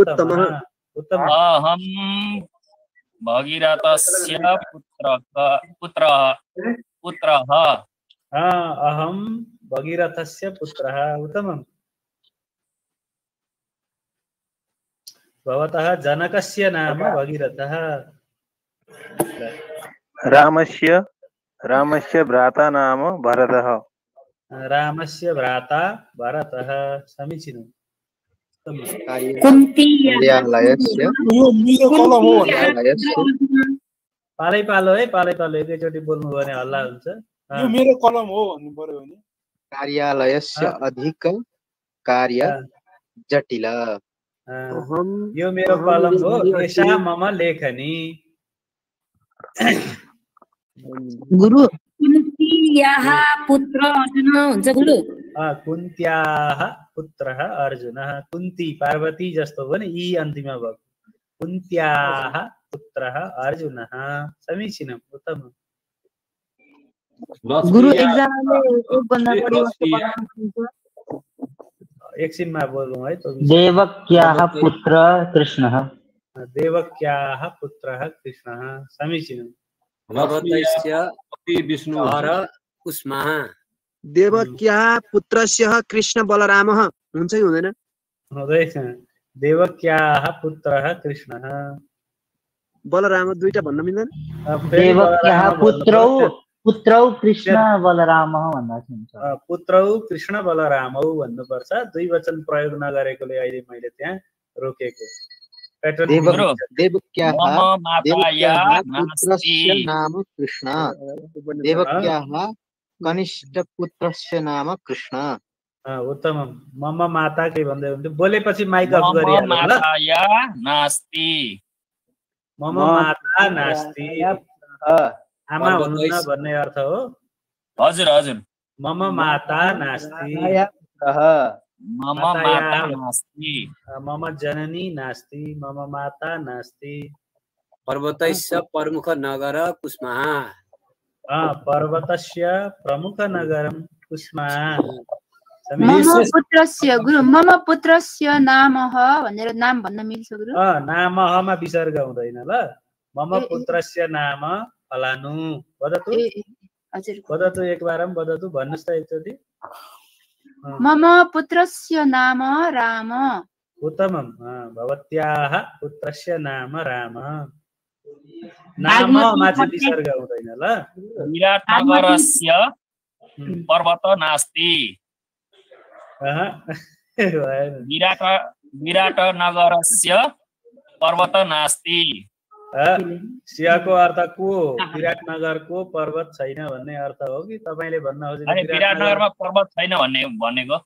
उत्तमः। उत्तमम्। अहम् भगीरथस्य पुत्रः। अहम् भगीरथस्य पुत्रः। उत्तमम्। भवतः जनकस्य नाम भगीरथः। रामस्य भ्राता नाम भरतः। रामस्य भ्राता भरतः। समीचीनम्। पालै पालो है, पालै पालो एकैचोटि बोल्नु भने हल्ला हुन्छ। यो मेरो कलम हो भन्नु पर्यो भने कार्यालयस्य अधिक कार्य जटिला। यो मेरो कलम हो, एषा मम लेखनी। गुरु, कुन्त्याः पुत्र अर्जुन हुन्छ गुरु। कुन्त्याः पुत्रः अर्जुनः। कुन्ती पार्वती जस्तो हो नि, यी अन्तिममा भयो। कुन्त्याः पुत्रः अर्जुनः। समीचीनम्। उत्तमम्। गुरु, एक्जामले एक भन्दा बढी वस्तु बनाउनुहुन्छ। एकछिनमा बोलौँ है। देवक्याः पुत्रः कृष्णः। देवक्याः पुत्रः कृष्णः। समीचीनम्। देवक्याः पुत्रस्य कृष्ण बलरामः। हुन्छ कि हुँदैन? हुँदैन। देवक्याः पुत्रः कृष्णः बलराम दुईटा भन्न मिल्दैन। देवक्याः पुत्रौ पुत्रौ कृष्ण बलरामौ भन्दा पुत्रौ कृष्ण बलरामौ भन्नुपर्छ। दुई वचन प्रयोग नगरेकोले अहिले मैले त्यहाँ रोकेको। पुत्रस्य नाम कृष्ण, देवक्याः कनिष्ठ पुत्रस्य नाम कृष्ण। उत्तम। मम माता के भन्दै हुन्थ्यो, बोलेपछि माइक अफ गरिहाल्नु। मम माताया नास्ति, मम माता नास्ति आमा हुनुहुन्न भन्ने अर्थ हो। हजुर हजुर। मम माता नास्ति, मम माता नास्ति, मम जननी नास्ति, मम माता नास्ति। पर्वतस्य प्रमुख नगर कुष्माः, पर्वतस्य प्रमुख नगरम कुष्माः। मम पुत्रस्य गुरु, मम पुत्रस्य नामः भनेर नाम भन्न मिल्छ गुरु? नामहमा विसर्ग हुँदैन ल। मम पुत्रस्य नाम फलानु। वदतु। हजुर वदतु, एकबारम वदतु, भन्नुस् त एकचोटी। मम पुत्रस्य नाम राम। उत्तमम। भवत्याः पुत्रस्य नाम राम। नामहमा चाहिँ विसर्ग हुँदैन ल। विराटनगरस्य पर्वत नास्ति। विराटनगरस्य पर्वत नास्ति। सियाको अर्थ को? विराटनगरको पर्वत छैन भन्ने अर्थ हो कि तपाईले भन्न खोज्नु? विराटनगरमा पर्वत छैन भन्ने भनेको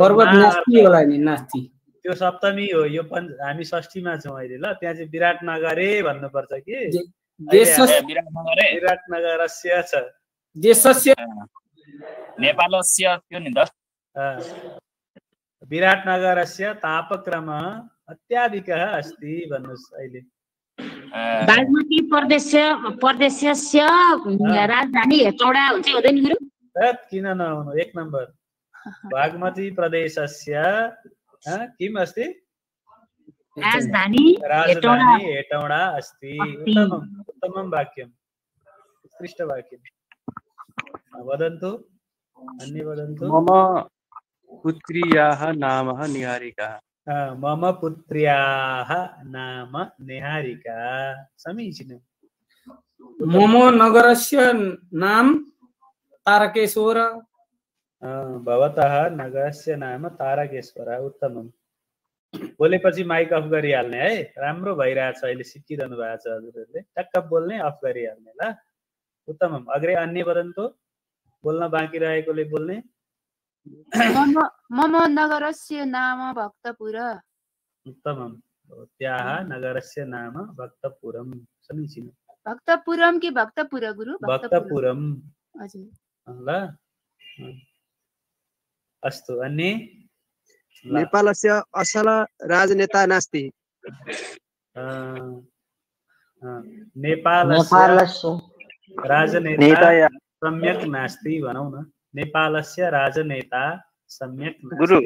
पर्वत नास्ति होला नि। नास्ति त्यो सप्तमी हो, यो हामी षष्ठीमा छौँ अहिले ल। त्यहाँ चाहिँ विराटनगरे भन्नुपर्छ कि विराटनगरस्य छ। देशस्य नेपालस्य त्यो नि त। विराटनगरस्य तापक्रमः अत्याधिकः अस्ति भन्नुस् अहिले। बागमती प्रदेशस्य राजधानी हेटौडा हुन्छ हुँदैन गुरु? किन नहुनु। एक नम्बर। बागमती प्रदेशस्य किम अस्ति? राजधानी हेटौडा अस्ति। उत्तमम उत्तमम वाक्यम, उत्कृष्ट वाक्यम। वदन्तु अन्य वदन्तु। पुत्र्याः नाम निहारिका। मम पुत्र्याः नाम निहारिका। समीचीन। मम नगरस्य नाम तारकेश्वर। भवतः नगरस्य नाम तारकेश्वर। उत्तमम्। बोलेपछि माइक अफ गरिहाल्ने है। राम्रो भइरहेछ अहिले, सिकिरहनु भएको छ हजुरहरूले। टक्क बोल्ने, अफ गरिहाल्ने ल। उत्तमम्। अग्रे अन्य वदन्तु। बोल्न बाँकी रहेकोले बोल्ने। मम नगरस्य नाम भक्तपुर। उत्तमम। भवत्याः नगरस्य नाम भक्तपुरम। समीचीन। भक्तपुरम कि भक्तपुर गुरु? भक्तपुरम। हजुर ल। अस्तु। अनि नेपालस्य असल राजनेता नास्ति। नेपालस्य राजनेता सम्यक नास्ति भनौ न। नेपालस्य राजनेता सम्यक गुरु।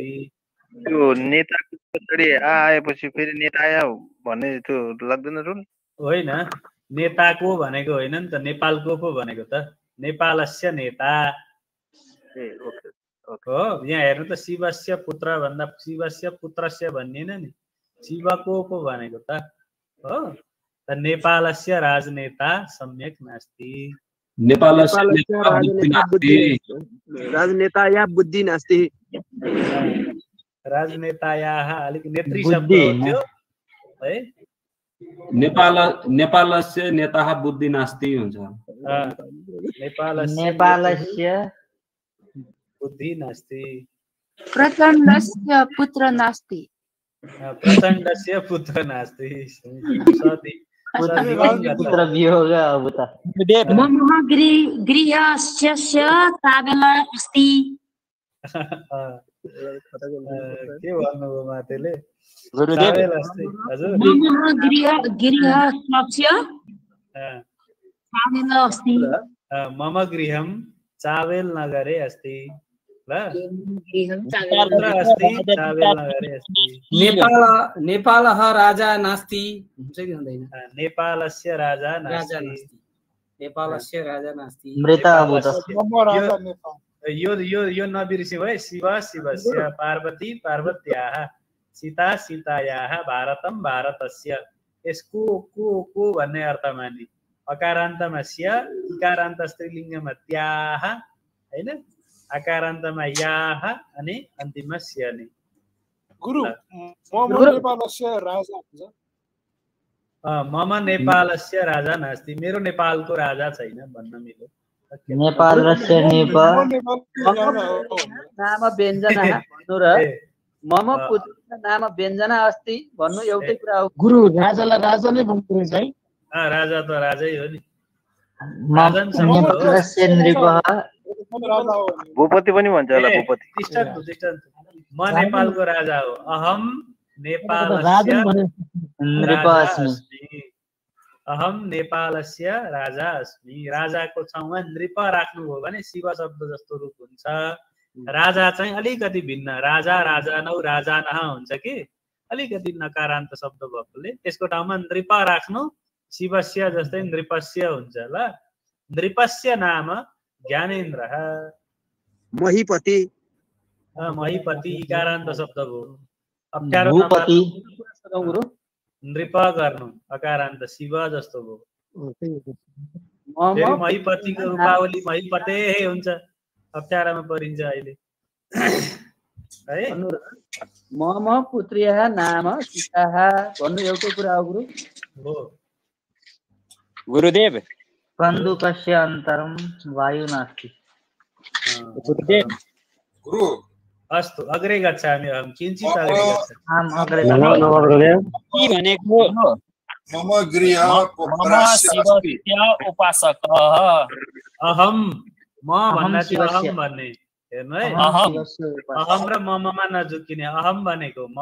त्यो नेता पछाडि आ आएपछि फेरि नेताया भन्ने त्यो लाग्दैन रुल? होइन, नेताको भनेको होइन नि त, नेपालको पो भनेको त। नेपालस्य नेता। ए ओके ओके। यहाँ हेर्नु त, शिवस्य पुत्र भन्दा शिवस्य पुत्रस्य भन्नेन नि, शिवको पो भनेको त हो। त नेपालस्य राजनेता सम्यक नास्ति। राजनेताया बुद्धि नास्ति। राजनेतायाः अलिक नेत्री शब्द हो है। नेपालस्य नेताः बुद्धि नास्ति हुन्छ। नेपालस्य बुद्धि नास्ति। प्रचण्डस्य पुत्र नास्ति। प्रचण्डस्य पुत्र नास्ति। मम गृहं चावेल नगरे अस्ति। नेपालः राजा नास्ति। नेपालस्य राजा नास्ति। यो नबिर्स्यौ है। शिव शिवस्य, पार्वती पार्वत्याः, सीता सीतायाः, भारतम् भारतस्य। यसको को भन्ने अर्थमा नि अकारान्तमस्य इकारान्त स्त्रीलिङ्गमा त्याह हैन अकारान्तमा याह अनि अन्तिमस्य नि गुरु मम नेपालस्य राजा हुन्छ मम नेपालस्य राजा नास्ति मेरो नेपालको राजा छैन भन्न मिल्यो नेपालस्य निप नाम व्यञ्जना भन्नु र मम पुत्र नाम व्यञ्जना अस्ति भन्नु एउटै कुरा हो गुरु राजालाई राजा नै भन्छ है राजा तो राजा ही हो नि मादन भूपति पनि भन्छ होला भूपति म नेपालको राजा हो अहम नेपालस्य राजा अस्मि राजाको छौमा नृप राख्नु हो भने शिव शब्द जस्तो रूप हुन्छ राजा चाहिँ अलिकति भिन्न राजा राजानौ राजानः हुन्छ कि अलिकति नकारान्त शब्द भएकोले त्यसको ठाउँमा नृप राख्नु शिवस्य जस्तै नृपस्य हुन्छ ल नृपस्य नाम ज्ञानेन्द्रः महीपति महीपति इकारान्त शब्द हो अप्ठ्यारो गुरु नृप गर्नु अकारान्त शिव जस्तो हो महीपतिको रूपावली महीपते हुन्छ अप्ठ्यारोमा परिन्छ अहिले है मम पुत्र्याः नाम सीताः भन्नु एउटा कुरा हो गुरु हो गुरुदेव कन्दुकस्य अन्तरं वायु नास्ति गुरुदेव गुरु अस्तु अग्रे गच्छामि अहं किञ्चित् अग्रे गच्छामि आम् अग्रे गुरुदेव के भनेको मम गृह शिवस्य उपासकः अहम् म भन्नाले अहम् भन्ने हेर्नु है अहम् र मममा नजुकिने अहम् भनेको म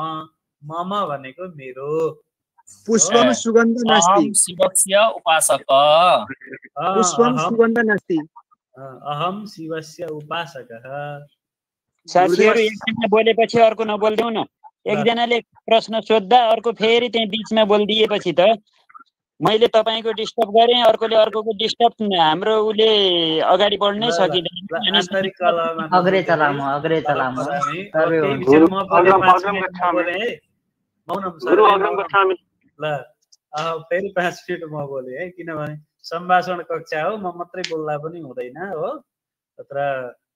मम भनेको मेरो पुष्पम सुगन्ध नास्ति शिवस्य उपासकः पुष्पम सुगन्ध नास्ति अहम शिवस्य उपासकः साथीहरु एकजना बोलेपछि अर्को नबोल्दियौ न एकजनाले प्रश्न सोध्दा अर्को फेरि त्यही बीचमा बोलिदिएपछि त मैले तपाईको डिस्टर्ब गरे अर्कोले अर्कोको डिस्टर्ब हाम्रो उले अगाडि बढ्नै सकिदैन अग्रे चलाम म फेरि 5 मिनेट म बोले है किनभने सम्भाषण कक्षा हो म मात्रै बोल्दा पनि हुँदैन हो तत्र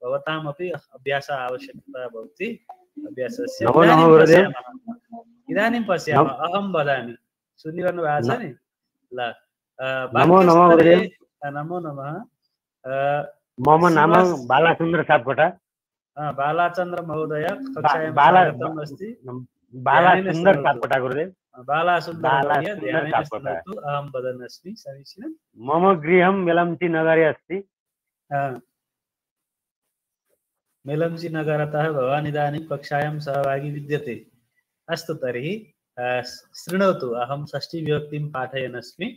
भवतामपि अभ्यास आवश्यकता भवति अभ्यासस्य इदानीं पश्यामः अहम् वदामि सुनिरहनु भएको छ नि ल नमो नमः मम नाम बालाचन्द्र सापकोटा बालाचन्द्र महोदय कक्षायां स्वागतम् अस्ति बालाचन्द्र सापकोटा गुरुदेव मम गृहं मेलम्ची नगरे अस्ति मेलम्ची नगरतः भवान् इदानीं कक्षायां सहभागी विद्यते अस्तु तर्हि शृणोतु अहं षष्ठी विभक्तिं पाठयन्नस्मि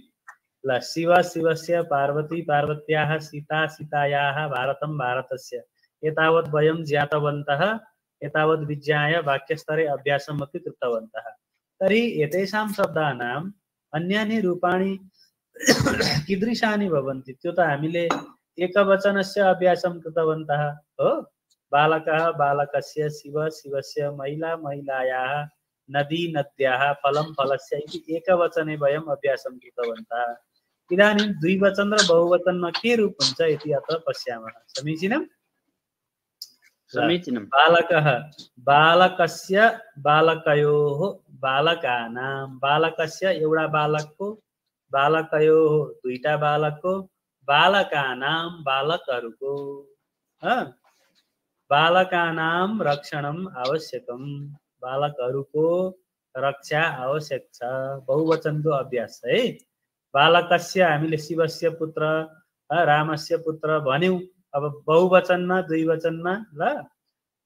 ल शिव शिवस्य पार्वती पार्वत्याः सीता सीतायाः भारतं भारतस्य एतावत् वयं ज्ञातवन्तः एतावत् विज्ञाय वाक्यस्तरे अभ्यासमपि कृतवन्तः तरी एतेषां शब्दानां अन्यानि रूपाणि कीदृशानि भवन्ति त्यो त हामीले एकवचनस्य अभ्यासं कृतवन्तः हो बालकः बालकस्य शिव शिवस्य महिला महिलायाः नदी नद्याः फलं फलस्य इति एकवचने वयम् अभ्यासं कृतवन्तः इदानीं द्विवचन र बहुवचनमा के रूप हुन्छ इति अत्र पश्यामः समीचीनम् समीचीनं बालकः बालकस्य बालकयोः बालकानां बालकस्य एउटा बालकको बालकयोः दुईटा बालकको बालकानां बालकहरुको बालकानां रक्षणं आवश्यकं बालकहरुको रक्षा आवश्यक छ बहुवचनको अभ्यास है बालकस्य हामीले शिवस्य पुत्र रामस्य पुत्र भन्यौ अब बहुवचनमा द्विवचनमा ल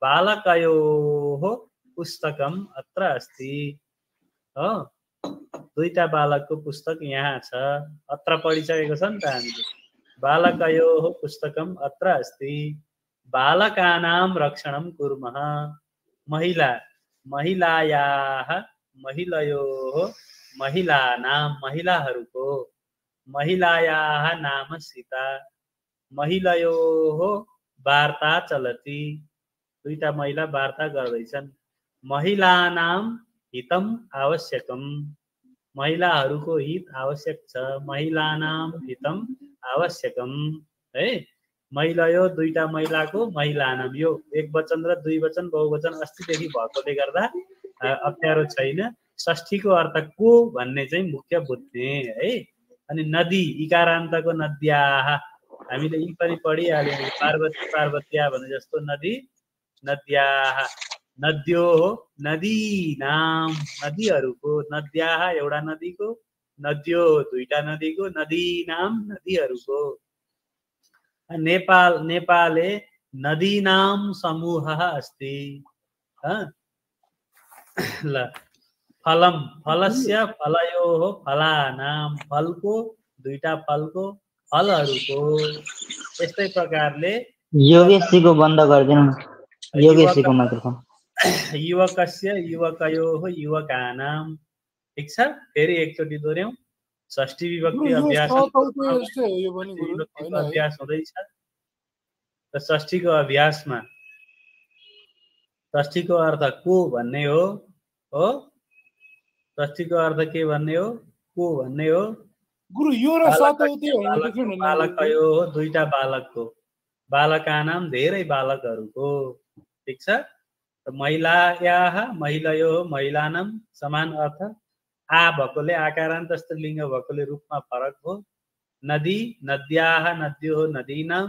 बालकयोः पुस्तकम् अत्र अस्ति हो दुईटा बालकको पुस्तक यहाँ छ अत्र पढिसकेको छ नि त हामीले बालकयोः पुस्तकम् अत्र अस्ति बालकानां रक्षणं कुर्मः महिला महिलायाः महिलयोः महिलानां महिलाहरूको महिलायाः नाम सीता महिलायोः वार्ता चलति दुईटा महिला वार्ता गर्दैछन् महिलानां हितम् आवश्यकम् महिलाहरूको हित आवश्यक छ, महिलानां हितम आवश्यकम है। महिलायो दुईटा महिलाको महिलानाम, यो एक वचन र दुई वचन बहुवचन अस्तिदेखि भएकोले गर्दा अप्ठ्यारो छैन। षष्ठीको अर्थ को भन्ने चाहिँ मुख्य बुझ्ने है। अनि नदी इकारान्तको नद्याः, हामीले यी पनि पढिहाल्यौँ, पार्वती पार्वत्या भने जस्तो नदी नद्याः, नद्यो नदी नाम नदीहरूको, नद्याः एउटा नदीको, नद्यो दुईटा नदीको, नदी नाम नदीहरूको। नेपाल नेपाले नदी नाम समूह अस्ति। ल फलम फलस्य फलयोः फलानाम, फलको दुईटा फलको फलहरूको। यस्तै प्रकारले योगेशीको बन्द गर्दिनु, योगेशीको माइक्रोफोन। युवकस्य युवकयोः युवकानाम, ठीक छ। फेरि एकचोटि दोहोर्याउ, षष्ठी विभक्ति अभ्यास हुँदैछ र षष्ठीको अभ्यासमा षष्ठीको अर्थ को भन्ने हो, हो षष्ठीको अर्थ के भन्ने हो, को भन्ने हो। गुरु यो र सतौते हो, बालकयो हो दुईटा बालकको, बालकानाम धेरै बालकहरूको, ठीक छ। महिलायाः महिलायो महिलानाम समान अर्थ, आ भएकोले आकारान्त स्त्रीलिङ्ग भएकोले रूपमा फरक हो। नदी नद्याः नद्योः नदीनाम,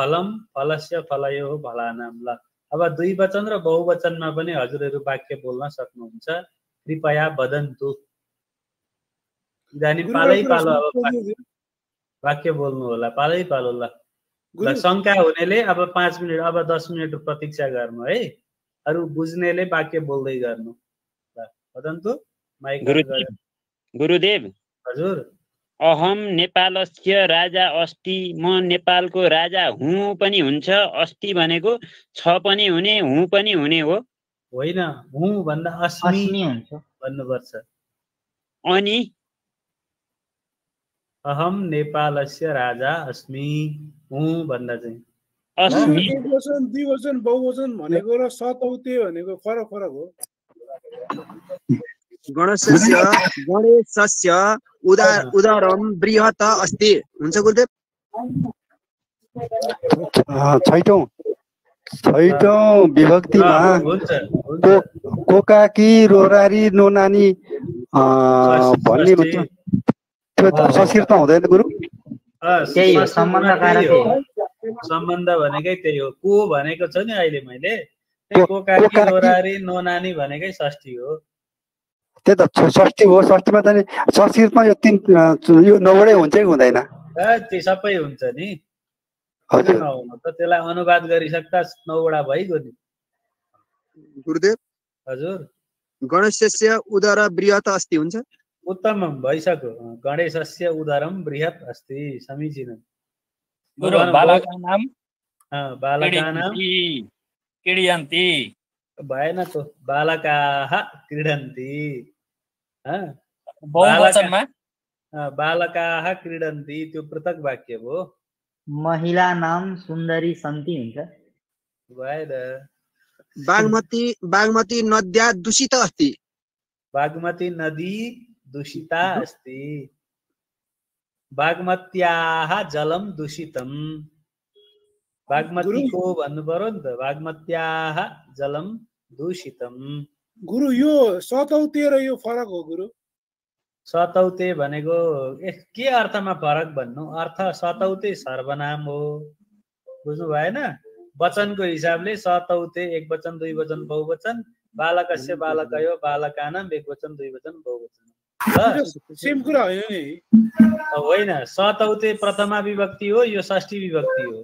फलम फलस्य फलयोः फलानाम। ल अब दुई वचन र बहुवचनमा पनि हजुरहरू वाक्य बोल्न सक्नुहुन्छ। कृपया वदन्तु, जानी पालै पालो वाक्य बोल्नु होला, पालै पालो। ल शङ्का हुनेले अब 5 मिनट अब 10 मिनट प्रतीक्षा गर्नु है, अरू बुझ्नेले वाक्य बोल्दै गर्नु। ल वदन्तु। गुरुदेव हजुर, अहम नेपालस्य राजा अस्ति, म नेपालको राजा हुँ पनि हुन्छ, अस्ति भनेको छ पनि हुने, हुँ पनि हुने हो, होइन हुँ भन्दा अस्मि भन्नुपर्छ। अनि अहम नेपालस्य राजा अस्मि, हुँ भन्दा चाहिँ अस्मि। एकवचन द्विवचन बहुवचन भनेको र सतौते भनेको फरक फरक हो। गणेशस्य गणेशस्य उदाहरण बृहत अस्ति हुन्छ। गुरुदेव छैटौं विभक्तिमा कोकाकी रोरारी नोनानी भन्ने हुन्छ, त्यो संस्कृतमा हुँदैन गुरु। त्यही हो सम्बन्ध कारक, सम्बन्ध भनेकै त्यही हो। को भनेको छ नि अहिले मैले, कोकाकी रोरारी नोनानी भनेकै षष्ठी हो। त्यही त षष्ठी हो, षष्ठीमा त संस्कृतमा यो 3 यो नौवटै हुन्छ कि हुँदैन, त्यो सबै हुन्छ नि। हजुर त्यसलाई अनुवाद गरिसक्दा 9वटा भइगयो नि। गुरुदेव हजुर, गणेशस्य उदर बृहत अस्ति हुन्छ, उत्तम भइसक्यो। गणेशस्य उदरम बृहत अस्ति समीचीनं। गुरु बालकानाम बालकानाम क्रीडन्ति भएन त, बालकाः क्रीडन्ति। बहुवचनमा बालकाः क्रीडन्ति त्यो पृथक वाक्य हो। महिला नाम सुन्दरी सन्ति हुन्छ। बागमती नद्या दूषित अस्ति, बागमती नदी दूषिता अस्ति। बागमत्याः जलम दूषितम, बागमती को भन्नु पर्यो नि त, बागमत्याः जलम दूषितम। गुरु यो सतौते र यो फरक हो गुरु। सतौते भनेको के अर्थमा फरक भन्नु, अर्थ सतौते सर्वनाम हो, बुझ्नु भएन। वचनको हिसाबले सतौते एक वचन दुई वचन बहुवचन, बालकस्य बालकयो बालकानाम एक वचन दुई वचन बहुवचन। सेम कुरा होइन नि, होइन सतौते प्रथमा विभक्ति हो, यो षष्ठी विभक्ति हो।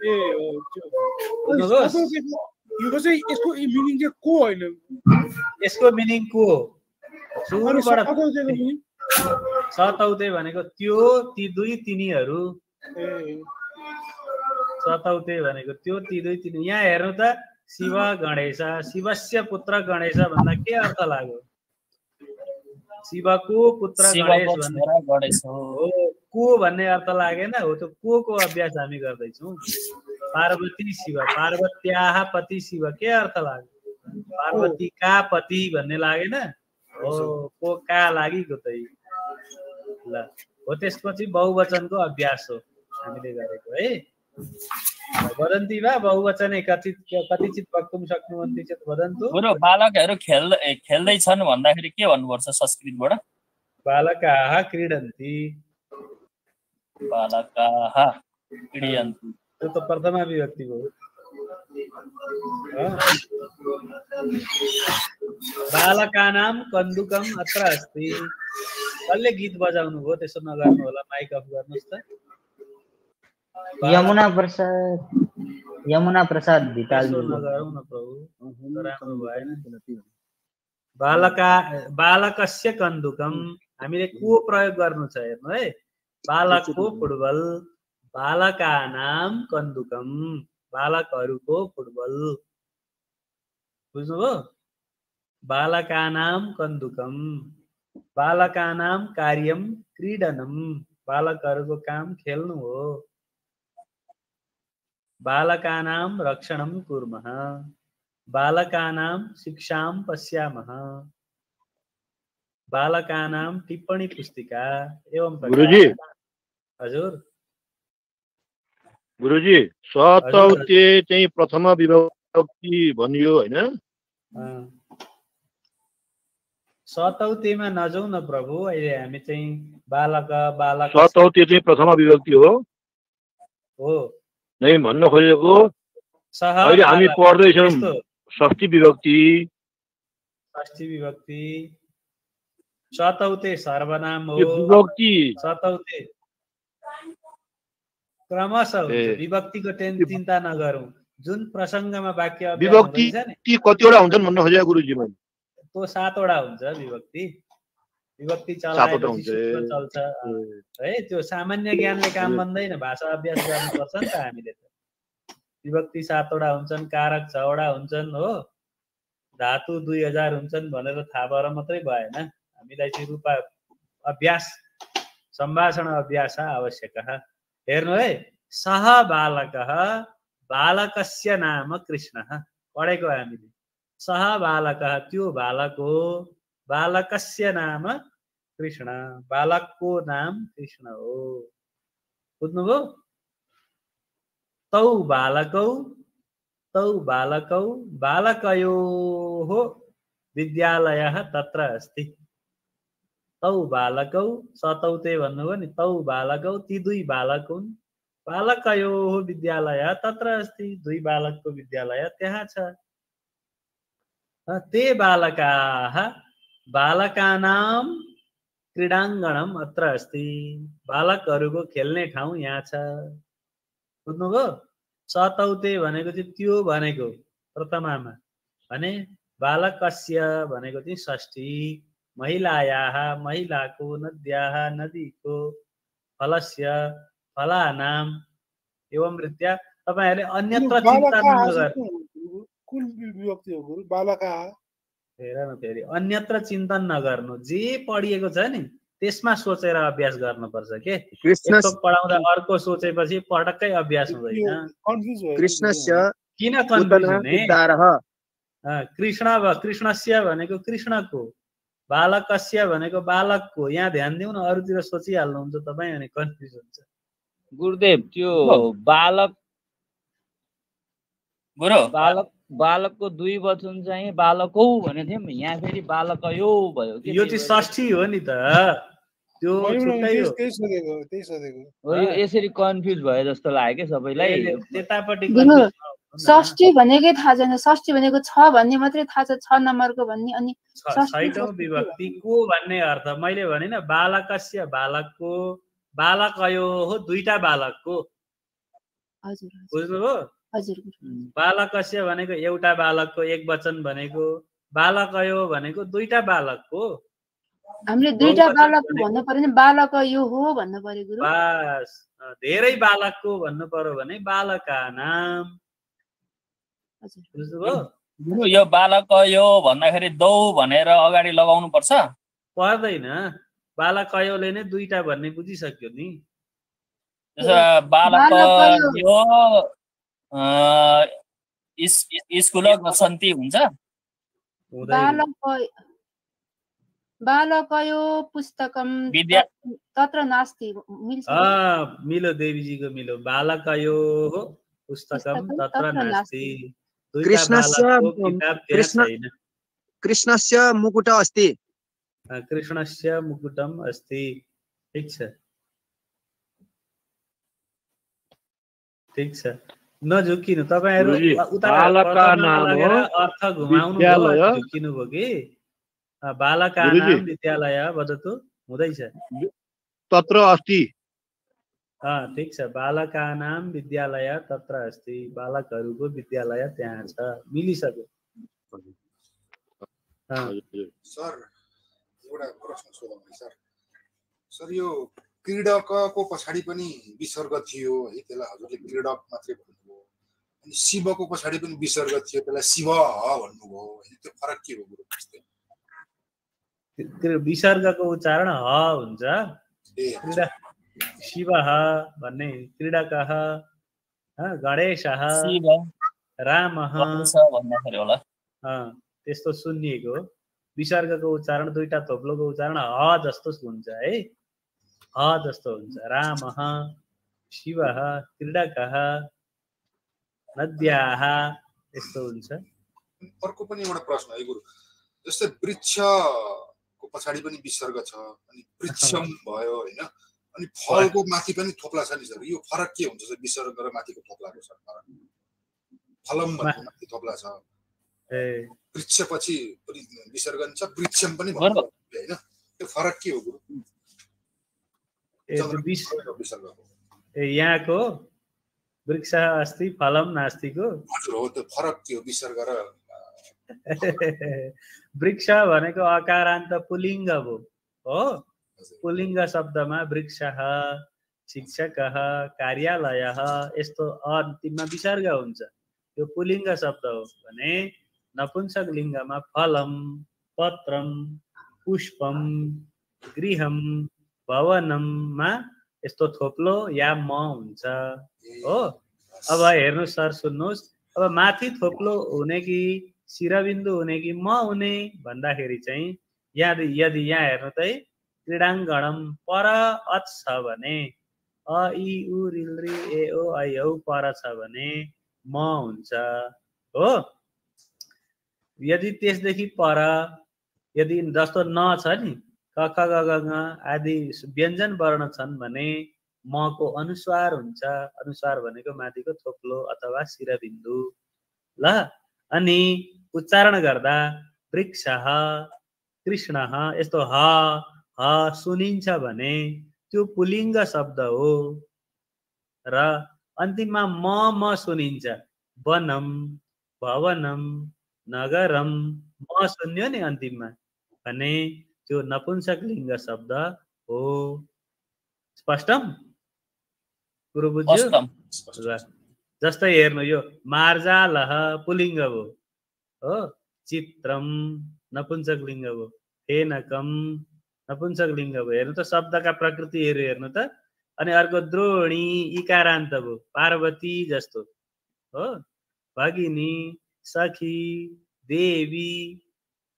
यो चाहिँ यसको मिनिङ चाहिँ को होइन, यसको मिनिङ को हो। सतौते भनेको त्यो ती दुई तिनीहरू, सतौते भनेको त्यो ती दुई तिनी। यहाँ हेर्नु त, शिव गणेश शिवस्य पुत्र गणेश भन्दा के अर्थ लाग्यो, शिवको पुत्र गणेश हो, को भन्ने अर्थ लागेन हो। त्यो को अभ्यास हामी गर्दैछौँ। पार्वती शिव, पार्वत्याः पति शिव, के अर्थ लाग्यो, पार्वती का पति भन्ने लागेन हो, को का लागि ल हो त्यसपछि बहुवचनको अभ्यास हो हामीले गरेको है। वदन्ति वा बहुवचन कति कतिचित वक्तुम सक्नुवन्ति चेत् वदन्तु। बरु बालकहरू खेल्दै छन् भन्दाखेरि के भन्नुपर्छ संस्कृतबाट? बालकाः क्रीडन्ति। बालकाः क्रीडन्ति त्यो त प्रथमा विभक्ति हो। बालकानां कन्दुकम् अत्र अस्ति। कसले गीत बजाउनु भयो? त्यसो नगर्नु होला, माइक अफ गर्नुस् त। यमुना प्रसाद भिताल नगरौ न प्रभु, राम्रो भएन किन? बालकस्य कन्दुकम हामीले को प्रयोग गर्नु छ हेर्नु है। बालकको फुटबल, बालकानाम कन्दुकम बालकहरुको फुटबल, बुझ्नुभयो? बालकानाम कन्दुकम, बालकानाम कार्यम क्रीडनम बालकहरुको काम खेल्नु हो। बालकानां रक्षणं कुर्मः, बालकानां शिक्षां पश्यामः, बालकानां टिप्पणी पुस्तिका एवं गुरुजी। हजुर गुरुजी, सतौते चाहिँ प्रथम विभक्ति भनियो हैन? सतौतेमा नजाउ न प्रभु, अहिले हामी चाहिँ बालक सतौते चाहिँ प्रथम विभक्ति हो हो नै भन्न खोजेको। अहिले हामी पढ्दै छौं षष्ठी विभक्ति। सतौते सर्वनाम हो, विभक्ति सतौते क्रमशः विभक्तिको चिन्ता नगरौं। जुन प्रसंगमा वाक्य विभक्ति कतिवटा हुन्छन् भन्न खोजेको गुरुजी? मैले त्यो 7वटा हुन्छ विभक्ति। विभक्ति चल्छ है, त्यो सामान्य ज्ञानले काम बन्दैन, भाषा अभ्यास गर्नुपर्छ नि त हामीले। विभक्ति 7वटा हुन्छन्, कारक 6वटा हुन्छन् हो, धातु 2000 हुन्छन् भनेर थाहा भएर मात्रै भएन। हामीलाई चाहिँ रूपा अभ्यास, सम्भाषण अभ्यास आवश्यक। हेर्नु है, सह बालकः बालकस्य नाम कृष्णः पढेको हामीले। सह बालकः त्यो बालक हो, बालकस्य नाम कृष्ण बालकको नाम कृष्ण हो, बुझ्नुभयो? तौ बालकौ बालकयोः विद्यालयः तत्र अस्ति। तौ बालकौ सतौते भन्नुभयो नि, तौ बालकौ ती दुई बालक हुन्, बालकयोः विद्यालयः तत्र अस्ति, दुई बालकको विद्यालय त्यहाँ छ। ते बालकाः बालकानाम क्रीडाङ्गणम अत्र अस्ति, बालकहरुको खेल्ने ठाउँ यहाँ छ, बुझ्नुभयो? सतौते भनेको चाहिँ त्यो भनेको प्रथमामा भने, बालकस्य भनेको चाहिँ षष्ठी। महिलायाः महिलाको, नद्याः नदीको, फलस्य फलानाम एवं रीत्या। तपाईहरुले अन्यत्र चिन्ता नगर्नु। कुल विभक्ति हो गुरु बालका। फेरि अन्यत्र चिन्तन नगर्नु, जे पढिएको छ नि त्यसमा सोचेर अभ्यास गर्नुपर्छ के। एक पढाउँदा अर्को सोचेपछि पटक्कै अभ्यास हुँदैन, कन्फ्युज हुन्छ। कृष्णस्य किन कन्फ्युज हुने? कृष्णस्य भनेको कृष्णको, बालकस्य भनेको बालकको। यहाँ ध्यान दिउँ न, अरूतिर सोचिहाल्नुहुन्छ तपाईँ अनि कन्फ्युज हुन्छ। गुरुदेव त्यो बालकको दुई वचन चाहिँ बालकौ भने थियौँ, यहाँ फेरि बालकयो भयो। यो चाहिँ षष्ठी हो नि त, त्यो हो। यसरी कन्फ्युज भयो जस्तो लाग्यो सबैलाई। त्यतापट्टि षष्ठी भनेकै थाहा छैन, षष्ठी भनेको छ भन्ने मात्रै थाहा छ, 6 नम्बरको भन्ने। अनि छैटौं विभक्ति को भन्ने अर्थ मैले भने न, बालकस्य बालकको, बालकयो हो दुईटा बालकको, हजुर बुझ्नुभयो? हजुर। बालकस्य भनेको एउटा बालकको एक वचन भनेको, बालकयो भनेको दुईटा बालकको। हामीले दुईटा बालकको भन्नु पर्यो नि, बालकयो हो भन्नु पर्यो गुरु। बस, धेरै बालकको भन्नु पर्यो भने बालकानाम, बुझ्नुभयो? गुरु यो बालकयो भन्दाखेरि दौ भनेर अगाडि लगाउनु पर्छ? पर्दैन, बालकयोले नै दुईटा भन्ने बुझिसक्यो नि। बालकयो स्कुल गसन्ती हुन्छ? बालकयो पुस्तकम तत्र नास्ति मिलो देवी जी को मिलो बालकयो पुस्तकम तत्र नास्ति कृष्णस्य मुकुट अस्ति कृष्णस्य मुकुटम अस्ति ठीक छ नझुकिनु तपाईहरु बालका नाम अर्थ घुमाउनु नझुकिनु भो कि बालका नाम विद्यालय वदतु हुँदैछ तत्र अस्ति ठीक छ बालका नाम विद्यालय तत्र अस्ति बालकहरुको विद्यालय त्यहाँ छ मिलिसक्यो सर एउटा प्रश्न सोध्नु सर सर यो क्रीडकको पछाडी पनि विसर्ग थियो है त्यसलाई हजुरले क्रीडक मात्रै भन्नुभयो अनि शिवको पछाडी पनि विसर्ग थियो त्यसलाई शिव भन्नुभयो हैन त्यो फरक के हो गुरु त्यस्तै विसर्गको उच्चारण ह हुन्छ क्रीडा शिवः भन्ने क्रीडकः गणेशः शिव रामः भन्दाखेरि होला त्यस्तो सुन्निएको विसर्गको उच्चारण दुईटा थोप्लोको उच्चारण ह जस्तो हुन्छ है ह जस्तो हुन्छ रामः शिवः क्रीडकः नद्याः यस्तो हुन्छ अर्को पनि एउटा प्रश्न है गुरु जस्तै वृक्षको पछाडी पनि विसर्ग छ अनि वृक्षम भयो हैन अनि फलको माथि पनि थोप्ला छ नि सर यो फरक के हुन्छ सर विसर्ग र माथिको थोप्लाको सर फरक फलम भन्ने माथि थोप्ला छ ए वृक्षपछि पनि विसर्ग हुन्छ वृक्षम पनि भयो हैन त्यो फरक के हो गुरु यहाँ को वृक्ष अस्ति फलम नास्ति को फरक के हो विसर्ग र वृक्ष भनेको अकारान्त पुलिङ्ग हो हो पुलिङ्ग शब्दमा वृक्ष शिक्षक कार्यालय यस्तो अन्तिममा विसर्ग हुन्छ यो पुलिङ्ग शब्द हो भने नपुंसक लिङ्गमा फलम पत्रम पुष्पम गृहम भवनमा यस्तो थोप्लो या म हुन्छ हो अब हेर्नु सर सुन्नुस् अब माथि थोप्लो हुने कि शिरबिन्दु हुने कि म हुने भन्दाखेरि चाहिँ यदि यहाँ हेर्नु त क्रीडाङ्गणम पर अच छ भने अ इ उ रिल रि ए ओ ऐ औ पर छ भने म हुन्छ हो यदि त्यसदेखि पर यदि जस्तो न छ नि क ख ग घ आदि व्यञ्जन वर्ण छन् भने म को अनुस्वार हुन्छ अनुस्वार भनेको माथिको थोप्लो अथवा शिरबिन्दु ल अनि उच्चारण गर्दा वृक्षः कृष्णः यस्तो ह ह सुनिन्छ भने त्यो पुलिङ्ग शब्द हो र अन्तिममा म सुनिन्छ वनम भवनम नगरम म सुन्यो नि अन्तिममा भने त्यो नपुंसक लिङ्ग शब्द हो स्पष्टम गुरु बुझ्यो जस्तै हेर्नु यो मार्जालः पुलिङ्ग हो चित्रम नपुंसक लिङ्ग हो फेनकम नपुंसक लिङ्ग हो हेर्नु त शब्दका प्रकृतिहरू हेर्नु त अनि अर्को द्रोणी इकारान्त हो पार्वती जस्तो हो भगिनी सखी देवी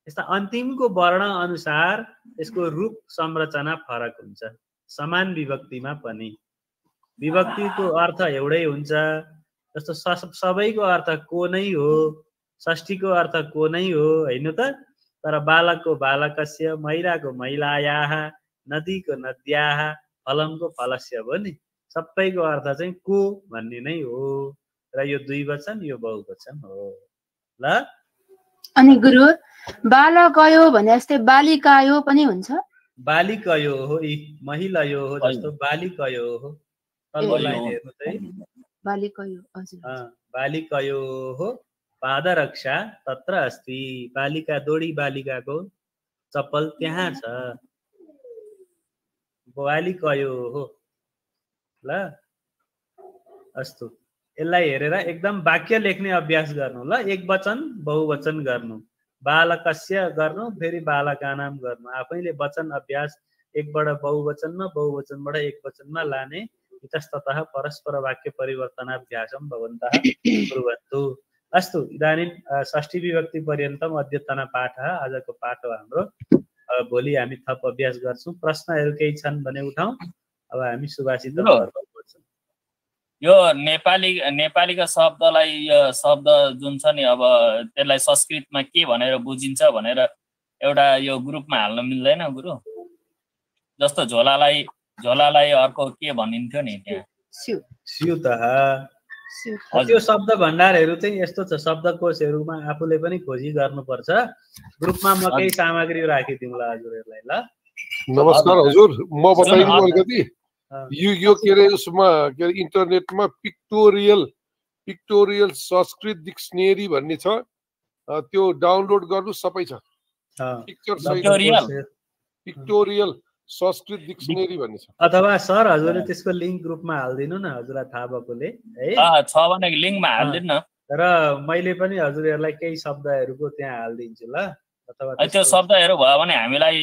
यस्ता अन्तिमको वर्ण अनुसार यसको रूप संरचना फरक हुन्छ समान विभक्तिमा पनि विभक्तिको अर्थ एउटै हुन्छ जस्तो सबैको अर्थ को नै हो षष्ठीको अर्थ को नै हो हैन त तर बालकको बालकस्य महिलाको महिलायाः नदीको नद्याः फलमको फलस्य हो नि सबैको अर्थ चाहिँ को भन्ने नै हो र यो द्विवचन यो बहुवचन हो ल अनि गुरु बालकयो भने जस्तै बालिकायो पनि हुन्छ बालिकयो हो महिलायो हो जस्तो बालिकयो हो तल्लो लाइन हेर्नु त बालिकयो हजुर बालिकयो हो पादरक्षा तत्र अस्ति बालिका दोडी बालिकाको चप्पल त्यहाँ छ बालिकयो हो ल अस्तु यसलाई हेरेर एकदम वाक्य लेख्ने अभ्यास गर्नु ल एकवचन बहुवचन गर्नु बालकस्य गर्नु फेरि बालकानाम गर्नु आफैले वचन अभ्यास एकबाट बहुवचनमा बहुवचनबाट एकवचनमा लाने इतस्ततः परस्पर वाक्य परिवर्तनाभ्यासं भवन्तः कुर्वन्तु अस्तु इदानीं षष्ठी विभक्ति पर्यन्तम् अद्यतन पाठः आजको पाठ हाम्रो भोलि हामी थप अभ्यास गर्छौं। प्रश्नहरु केही छन् भने उठाऊ। अब हामी सुभाषित यो नेपालीका शब्दलाई यो शब्द जुन छ नि अब त्यसलाई संस्कृतमा के भनेर बुझिन्छ भनेर एउटा यो ग्रुपमा हाल्न मिल्दैन गुरु। जस्तो झोलालाई अर्को के भनिन्थ्यो नि त्यहाँ स्यु स्युतः। त्यो शब्द भण्डारहरु चाहिँ यस्तो छ, शब्दकोशहरुमा आफूले पनि खोजी गर्नुपर्छ। ग्रुपमा म केही सामग्री राखिदिउँला हजुरहरुलाई ल। नमस्कार हजुर, म बताइदिनु अलिकति यो के रे उसमा के इन्टरनेटमा पिक्टोरियल संस्कृत डिक्सनेरी भन्ने छ, त्यो डाउनलोड गर्नु सबै छ। पिक्टोरियल संस्कृत डिक्सनेरी भन्ने छ। अथवा सर हजुरले त्यसको लिंक ग्रुपमा हालदिनु न, हजुरलाई थाहा भएकोले है छ भने लिंकमा हालदिनु न, र मैले पनि हजुरहरुलाई केही शब्दहरुको त्यहाँ हालदिन्छु ल। अथवा त्यो शब्दहरु भयो भने हामीलाई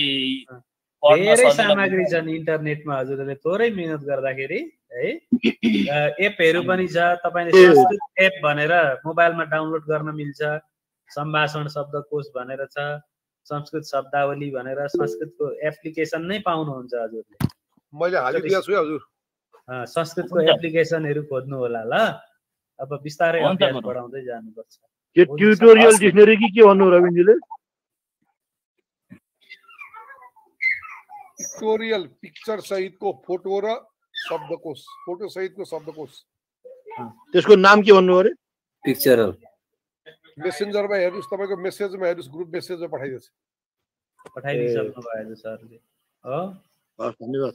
धेरै सामग्री छन् इन्टरनेटमा, हजुरले थोरै मेहनत गर्दाखेरि है। एपहरु पनि छ, तपाईले संस्कृत एप भनेर मोबाइलमा डाउनलोड गर्न मिल्छ। सम्भाषण शब्दकोश भनेर छ, संस्कृत शब्दावली भनेर संस्कृतको एप्लिकेसन नै पाउनुहुन्छ हजुरले। मैले हालिदिएको छु हजुर, संस्कृतको एप्लिकेसनहरु खोज्नु होला ल। अब बिस्तारै अभ्यास बढाउँदै जानुपर्छ। यो ट्युटोरियल डिक्शनरी के भन्नु रविन्द्रले? ट्युटोरियल पिक्चर सहितको फोटो र शब्दकोश, फोटो सहितको शब्दकोश। त्यसको नाम के भन्नु अरे? पिक्चरल। मेसेन्जरमा हेर्नुस्, तपाईको मेसेजमा हेर्नुस्, ग्रुप मेसेजमा पठाइदिन्छ सक्नुभयो सरले। हो हस्, धन्यवाद।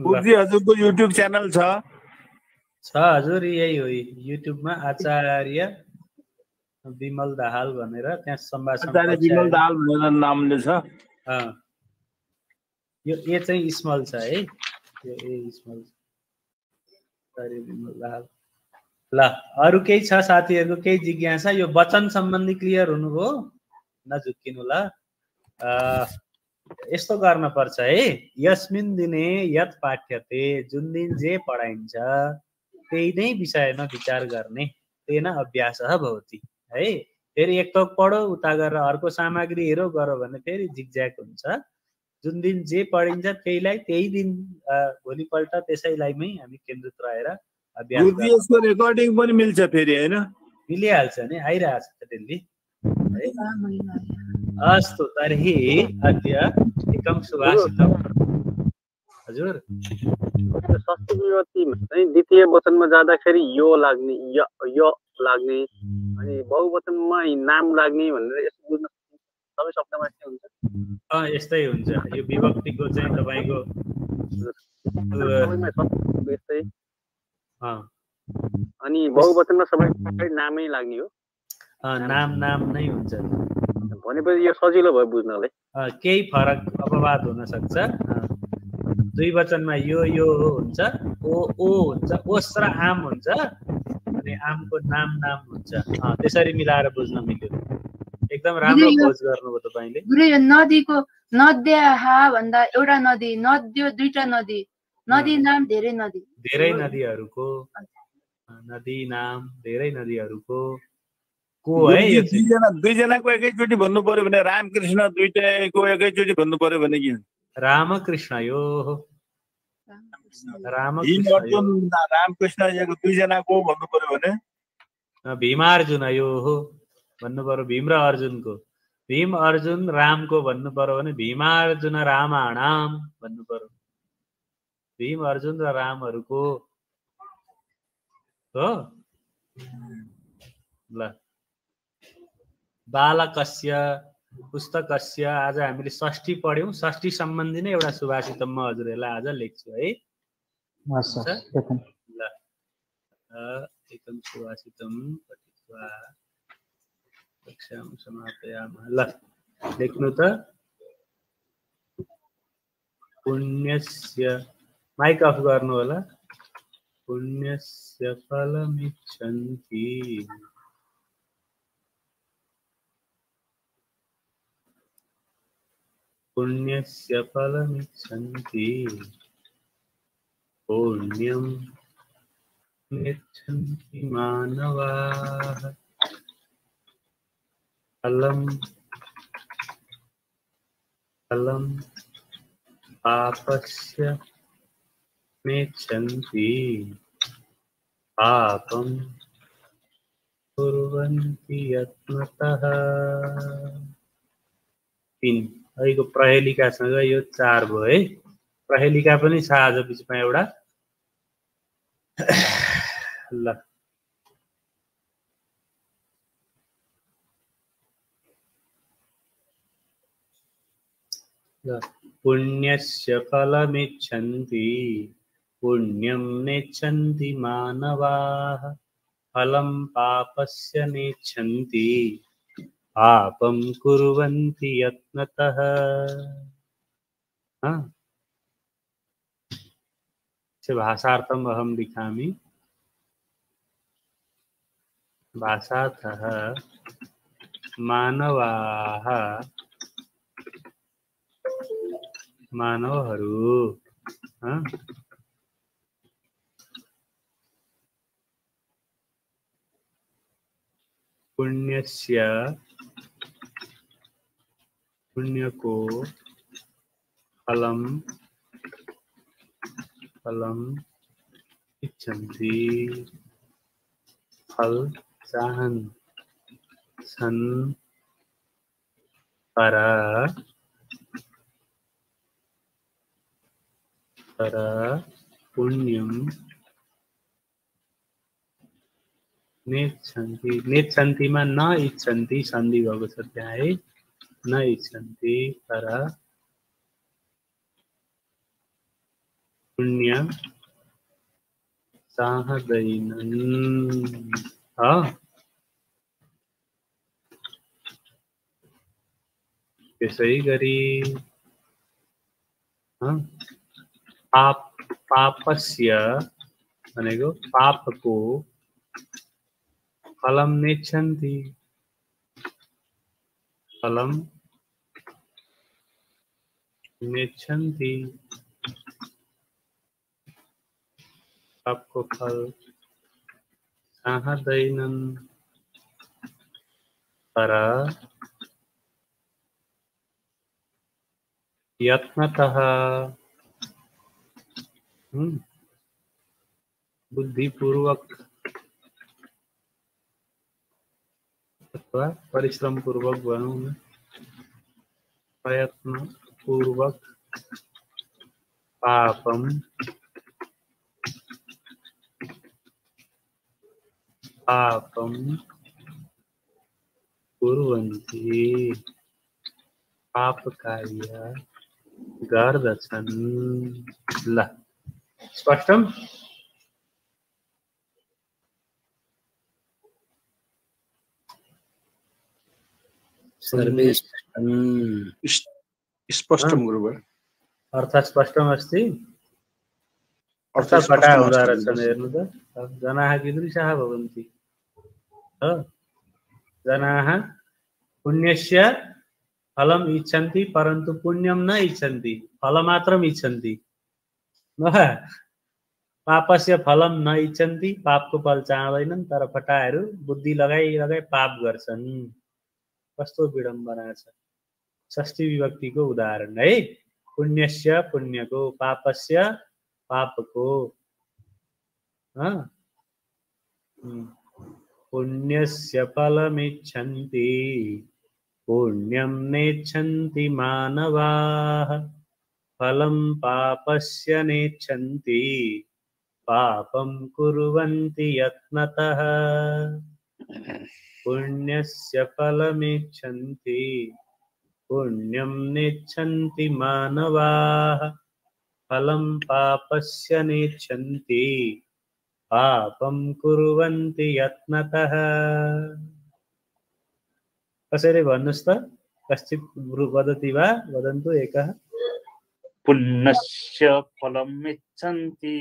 बुद्धि हजुरको युट्युब च्यानल छ? छ हजुर, यही हो युट्युबमा आचार्य विमल दाहाल भनेर त्यहाँ सम्भाषण आचार्य विमल दाहाल भनेर नामले छ। यो ए चाहिँ स्मल छ है, यो ए स्मल छ। ल अरु केही छ साथीहरुको केही जिज्ञासा? यो वचन सम्बन्धी क्लियर हुनुभयो? नझुक्किनु ल। यस्तो गर्न पर्छ है, यस्मिन दिने यत पाठ्यते, जुन दिन जे पढाइन्छ त्यही नै विषयमा विचार गर्ने, तेन अभ्यासः भवति है। फेरि एकटक पढो, उता गएर अर्को सामग्री हेरो गरो भने फेरि झिकझ्याक हुन्छ। जुन दिन जे पढिन्छ त्यहीलाई त्यही दिन भोलिपल्ट त्यसैलाईमै हामी केन्द्रित रहेर अभ्यास गर्छौं। यसको रेकर्डिङ पनि मिल्छ फेरि हैन? मिलिहाल्छ नि, आइराछ त दिल्ली है। अस्तु तर्हि अद्य एकम सुभाषितम। हजुर षष्ठी विभक्तिमा चाहिँ द्वितीय वचनमा जाँदाखेरि यो लाग्ने यो लाग्ने अनि बहुवचनमा नाम लाग्ने भनेर यसो बुझ्न सबै शब्दमा के हुन्छ? यस्तै हुन्छ यो विभक्तिको चाहिँ तपाईको यस्तै। अनि बहुवचनमा सबै नामै लाग्ने हो, नाम नै हुन्छ भनेपछि यो सजिलो भयो बुझ्नलाई। केही फरक अपवाद हुन सक्छ। दुई वचनमा यो हुन्छ, ओ हुन्छ, ओस र आम हुन्छ, अनि आमको नाम हुन्छ। त्यसरी मिलाएर बुझ्न मिल्यो। एकदम राम्रो खोज गर्नुभयो तपाईले। गुरुले नदीको नद्याहा भन्दा एउटा नदी, नद्यो दुईटा नदी, नदी नाम धेरै नदीहरुको, नदी नाम धेरै नदीहरुको को है। यो दुई जनाको एकैचोटी भन्नु पर्यो भने रामकृष्ण, दुईटैको एकैचोटी भन्नु पर्यो भने के? रामकृष्ण। यो रामकृष्ण रामकृष्ण यको दुई जनाको भन्नु पर्यो भने भीमार्जुन यो हो भन्नु पर्यो। भीम र अर्जुनको, भीम अर्जुन रामको भन्नु पर्यो भने भीमार्जुन रामाणाम भन्नु पर्यो। भीम अर्जुन र रामहरुको हो ल। बालकस्य पुस्तकस्य, आज हामीले षष्ठी पढ्यौं। षष्ठी सम्बन्धी नै एउटा सुभाषित म हजुरहरुलाई आज लेख्छु है। ल एकदम सुभाषितम पठित्वा ल लेख्नु त। पुण्यस्य, माइक अफ गर्नु होला। पुण्यस्य फलमिच्छन्ति, पुण्यस्य फलमिच्छन्ति पुण्यं यच्छन्ति मानवाः। फलम पापस्य मेच्छन्ति पापं कुर्वन्ति यत्नतः। तीन अहिलेको प्रहेलिकासँग यो चार भयो है। प्रहेलिका पनि छ आज बिचमा एउटा। ल पुण्यस्य फलमिच्छन्ति पुण्यं नेच्छन्ति मानवाः फलं पापस्य नेच्छन्ति पापं कुर्वन्ति यत्नतः। भाषार्थम् अहं लिखामि। भाषातः मानवाः मानवहरू पुण्यस्य पुण्यको फलं फलं इच्छन्ति फल चाहन्छन् पर पुण्यं नेच्छन्ति नेच्छन्तिमा न इच्छन्ति सन्धि भएको छ त्यहाँ है। न इच्छन्ति पर पुण्य चाहदैनन्। त्यसै गरी पापस्य भनेको पापको फलम नेच्छन्ति पापको फल चाहदैनन् तर यत्नतः बुद्धिपूर्वक अथवा परिश्रम पूर्वक भनौं प्रयत्न पूर्वक पापम पापम कुर्वन्ति पाप कार्य गर्दछन्। ल स्पष्टम। स्पष्टम गुरुवर अर्थात स्पष्टम अस्ति। अर्थात घटा उदाहरण हेर्नु त जनाः कीदृशाः भवन्ति। जनाः पुण्यस्य फलम इच्छन्ति परन्तु पुण्यम न इच्छन्ति फलमात्रम इच्छन्ति। पापस्य फलम न इच्छन्ति पापको फल चाहदैनन् तर फटाहरू बुद्धि लगाई लगाई पाप गर्छन्। कस्तो विडम्बना छ। षष्ठी विभक्तिको उदाहरण है। पुण्यस्य पुण्यको पापस्य पापको। पुण्यस्य फलम इच्छन्ति पुण्यं नेच्छन्ति मानवाः फलं पापस्य नेच्छन्ति पापं कुर्वन्ति यत्नतः। पुण्यस्य फलमेच्छन्ति पुण्यं नेच्छन्ति मानवाः फलं पापस्य नेच्छन्ति पापं कुर्वन्ति यत्नतः। कसैले भन्नुस् त कश्चित् वदति वा वदन्तु एकः। पुण्यस्य फलम् इच्छन्ति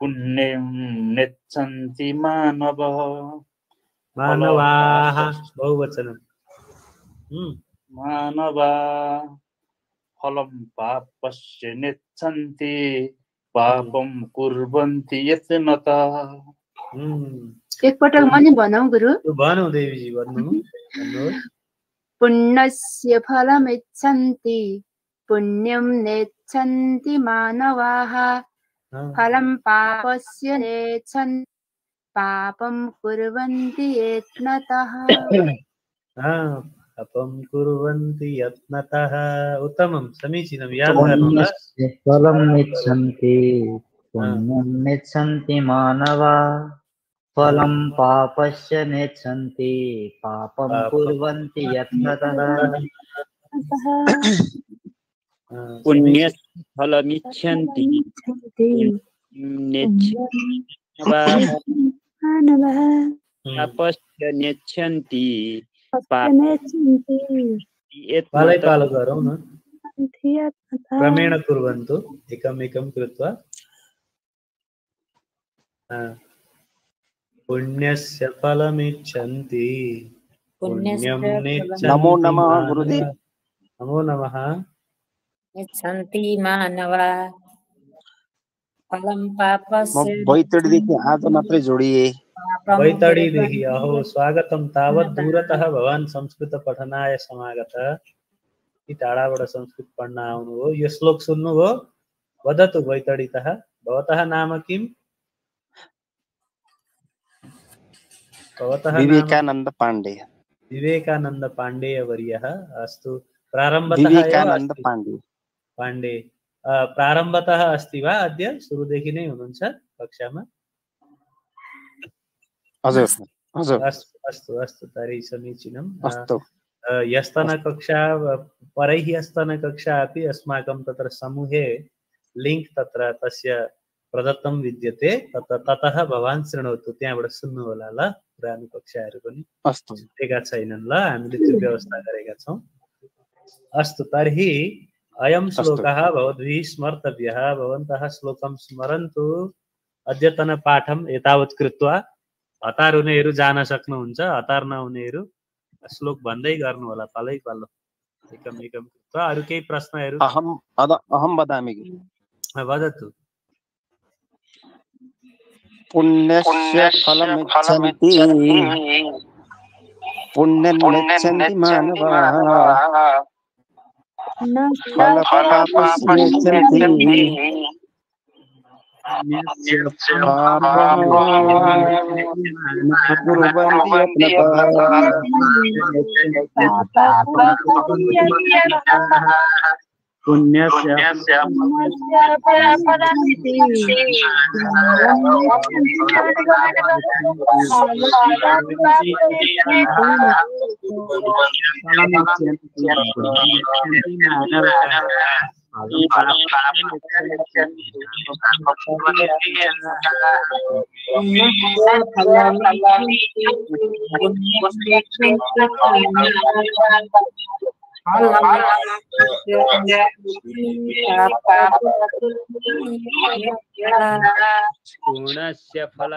पुण्यं नेच्छन्ति मानवः मानवाः बहुवचनम् मानवाः फलं पापस्य नेच्छन्ति पापं कुर्वन्ति यत्नतः। एकपटक म नि भनौं गुरु। भनौं देवीजी भन्नु। पुण्यस्य फलमिच्छन्ति पुण्यं नेच्छन्ति मानवाः फलं पापस्य नेच्छन्ति पापं कुर्वन्ति यत्नतः। पापं कुर्वन्ति यत्नतः। उत्तमं समीचीनं। पुण्यस्य फलं नेच्छन्ति पुण्यं नेच्छन्ति मानवाः फलं पापस्य नेच्छन्ति पापं कुर्वन्ति यत्नतः। पुण्यस्य फलमिच्छन्ति पापस्य नेच्छन्ति क्रमेण कुर्वन्तु एकम् एकम् कृत्वा। पुण्यस्य फलमिच्छन्ति पुण्यं नेच्छन्ति। नमो नमः गुरुदेव। नमो नमः। नेच्छन्ति मानवा फलं पापस्य। बैतडी देखिए हाथ मात्र जोड़िए। बैतडी देखिए। अहो स्वागतम। तावत् दूरतः भवान् संस्कृत पठनाय समागतः। टाढाबाट संस्कृत पढ्न आउनुभयो। यो श्लोक सुन्नुभयो। वदतु बैतडीतः भवतः नाम किम्? विवेकानंद पांडे। विवेकानंद पांडे वर्यः। अस्तु प्रारम्भतः विवेकानंद पांडे पांडे प्रारम्भतः अस्ति वा? अद्य सुरुदेखि नै हुनुहुन्छ कक्षामा? हजुर हजुर। अस्तु अस्तु। तर्हि समीचीनं। अस्तु यस्तनकक्षा परैः यस्तनकक्षा अपि अस्माकं तत्र समूहे लिङ्क् तत्र तस्य प्रदत्तं विद्यते। ततः भवान् शृणोतु। त्यहाँबाट सुन्नु होला ल। पुरानो कक्षाहरू पनि छुटेका छैनन् ल। हामीले त्यो व्यवस्था गरेका छौँ। अस्तु तर्हि अयं श्लोकः भवद्भिः स्मर्तव्यः। भवन्तः श्लोकं स्मरन्तु। अद्यतनपाठं एतावत् कृत्वा हतार हुनेहरू जान सक्नुहुन्छ। हतार नहुनेहरू श्लोक भन्दै गर्नु होला। पालै पालो एकम् एकम् कृत्वा। अरू केही प्रश्नहरू? अहं वदामि। वदतु। पुण्यस्य फलमिच्छन्ति पुण्यं नेच्छन्ति मानवाः फलं नेच्छन्ति पापं पुण्यस्य पुण्यस्य फलमिच्छन्ति पुण्यं नेच्छन्ति मानवाः गुरु पुण्यं नेच्छन्ति पापं कुर्वन्ति यत्नः पुण्यस्य फलमिच्छन्ति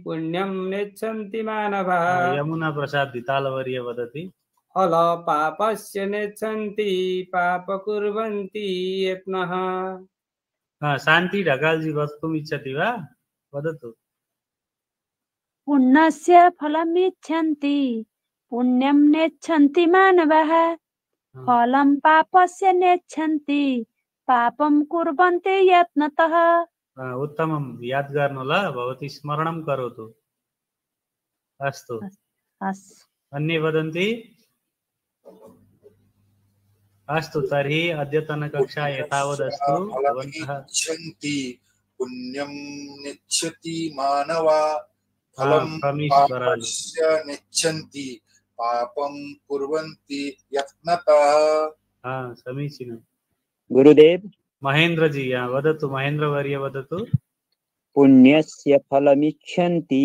पुण्यं नेच्छन्ति मानवः यमुना प्रसाद दितालवर्य वदति फल पापस्य नेच्छन्ति पाप कुर्वन्ति यत्नः। शान्ति ढकाल जी वक्तुम् इच्छति वा? वदतु। पुण्यस्य फलमिच्छन्ति पुण्यं नेच्छन्ति मानवः फलं पापस्य नेच्छन्ति पापं कुर्वन्ति यत्नतः। उत्तमं। याद गर्नु ल। भवती स्मरणं करोतु। अस्तु। अन्ये वदन्ति अस्तु तर्हि अद्यतनकक्षा एतावदस्तु भवन्तः इच्छन्ति पुण्यं नेच्छति मानवा फलं परमेश्वरस्य नेच्छन्ति पापं कुर्वन्ति यत्नतः। हाँ समीचीनं गुरुदेव। महेंद्र जी वदतु, महेंद्र वर्य वदतु। पुण्यस्य फलमिच्छन्ति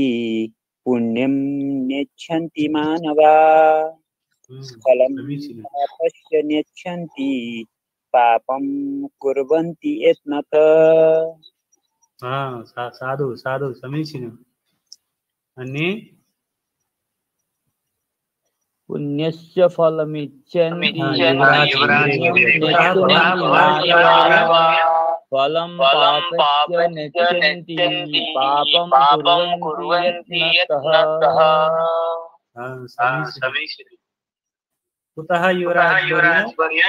पुण्यं नेच्छन्ति मानवा फलं पापस्य नेच्छन्ति पापं कुर्वन्ति यत्नतः। हाँ साधु साधु समीचीनम्। अन्ये पुण्यस्य फलमिच्छन्ति फलं पापस्य नेच्छन्ति पापं कुर्वन्ति यत्नतः। कुतः युवराजवर्य?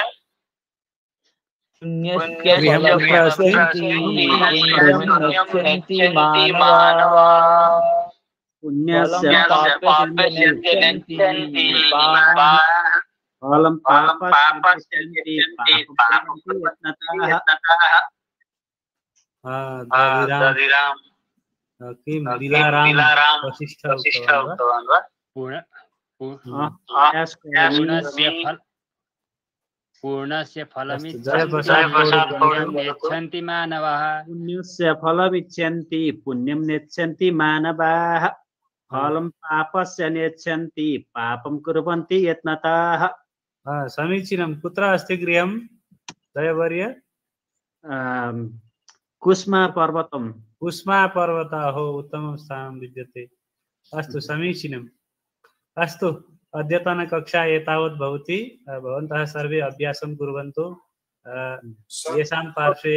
पुण्यस्य फलमिच्छन्ति नेच्छन्ति मानवा पापस्य नेच्छन्ति फलं पापस्य नेच्छन्ति पापं कुर्वन्ति यत्नतः। पूर्णस्य फलमिच्छन्ति मानवाः पुण्यस्य फलमिच्छन्ति पुण्यं नेच्छन्ति मानवाः फलं पापस्य नेच्छन्ति पापं कुर्वन्ति यत्नतः। समीचीनं। कुत्र अस्ति गृहं दयावर्य? कुष्मा पर्वतम्। कुष्मा पर्वताहो उत्तमं स्थानं विद्यते। अस्तु समीचीनम्। अस्तु अद्यतनकक्षा एतावत् भवति। भवन्तः सर्वे अभ्यासं कुर्वन्तु। येषां पार्श्वे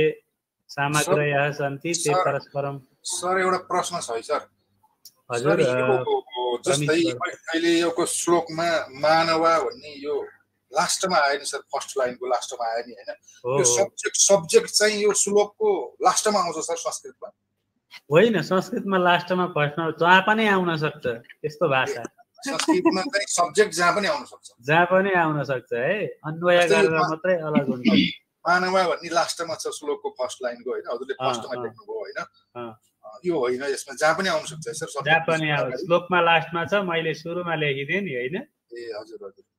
सामग्र्यः सन्ति ते परस्परं। सर एउटा प्रश्न छ है सर। हजुर जस्तै अहिले यो को श्लोकमा मानवा भन्ने यो लास्ट में आए सर, फर्स्ट लाइन को लास्ट में आए नहीं सब्जेक्ट चाहिए श्लोक को लास्ट में आउँछ सर। संस्कृत में होइन, संस्कृत में लास्ट में फर्स्ट जहाँ पनि आउन सक्छ त्यस्तो भाषा। संस्कृत में सब्जेक्ट जहाँ पनि आउन सक्छ है, अन्वय गरेर मात्रै अलग हुन्छ। मानवा भन्ने लास्ट में छ श्लोक को फर्स्ट लाइन को हैन, हजुरले फर्स्ट में लेख्नु भयो हैन, यो हैन यसमा जहाँ पनि आउन सक्छ सर। जहाँ पनि आउ श्लोक में लास्ट में छ, मैले सुरुमा लेखिदिएँ नि हैन। ए हजुर हजुर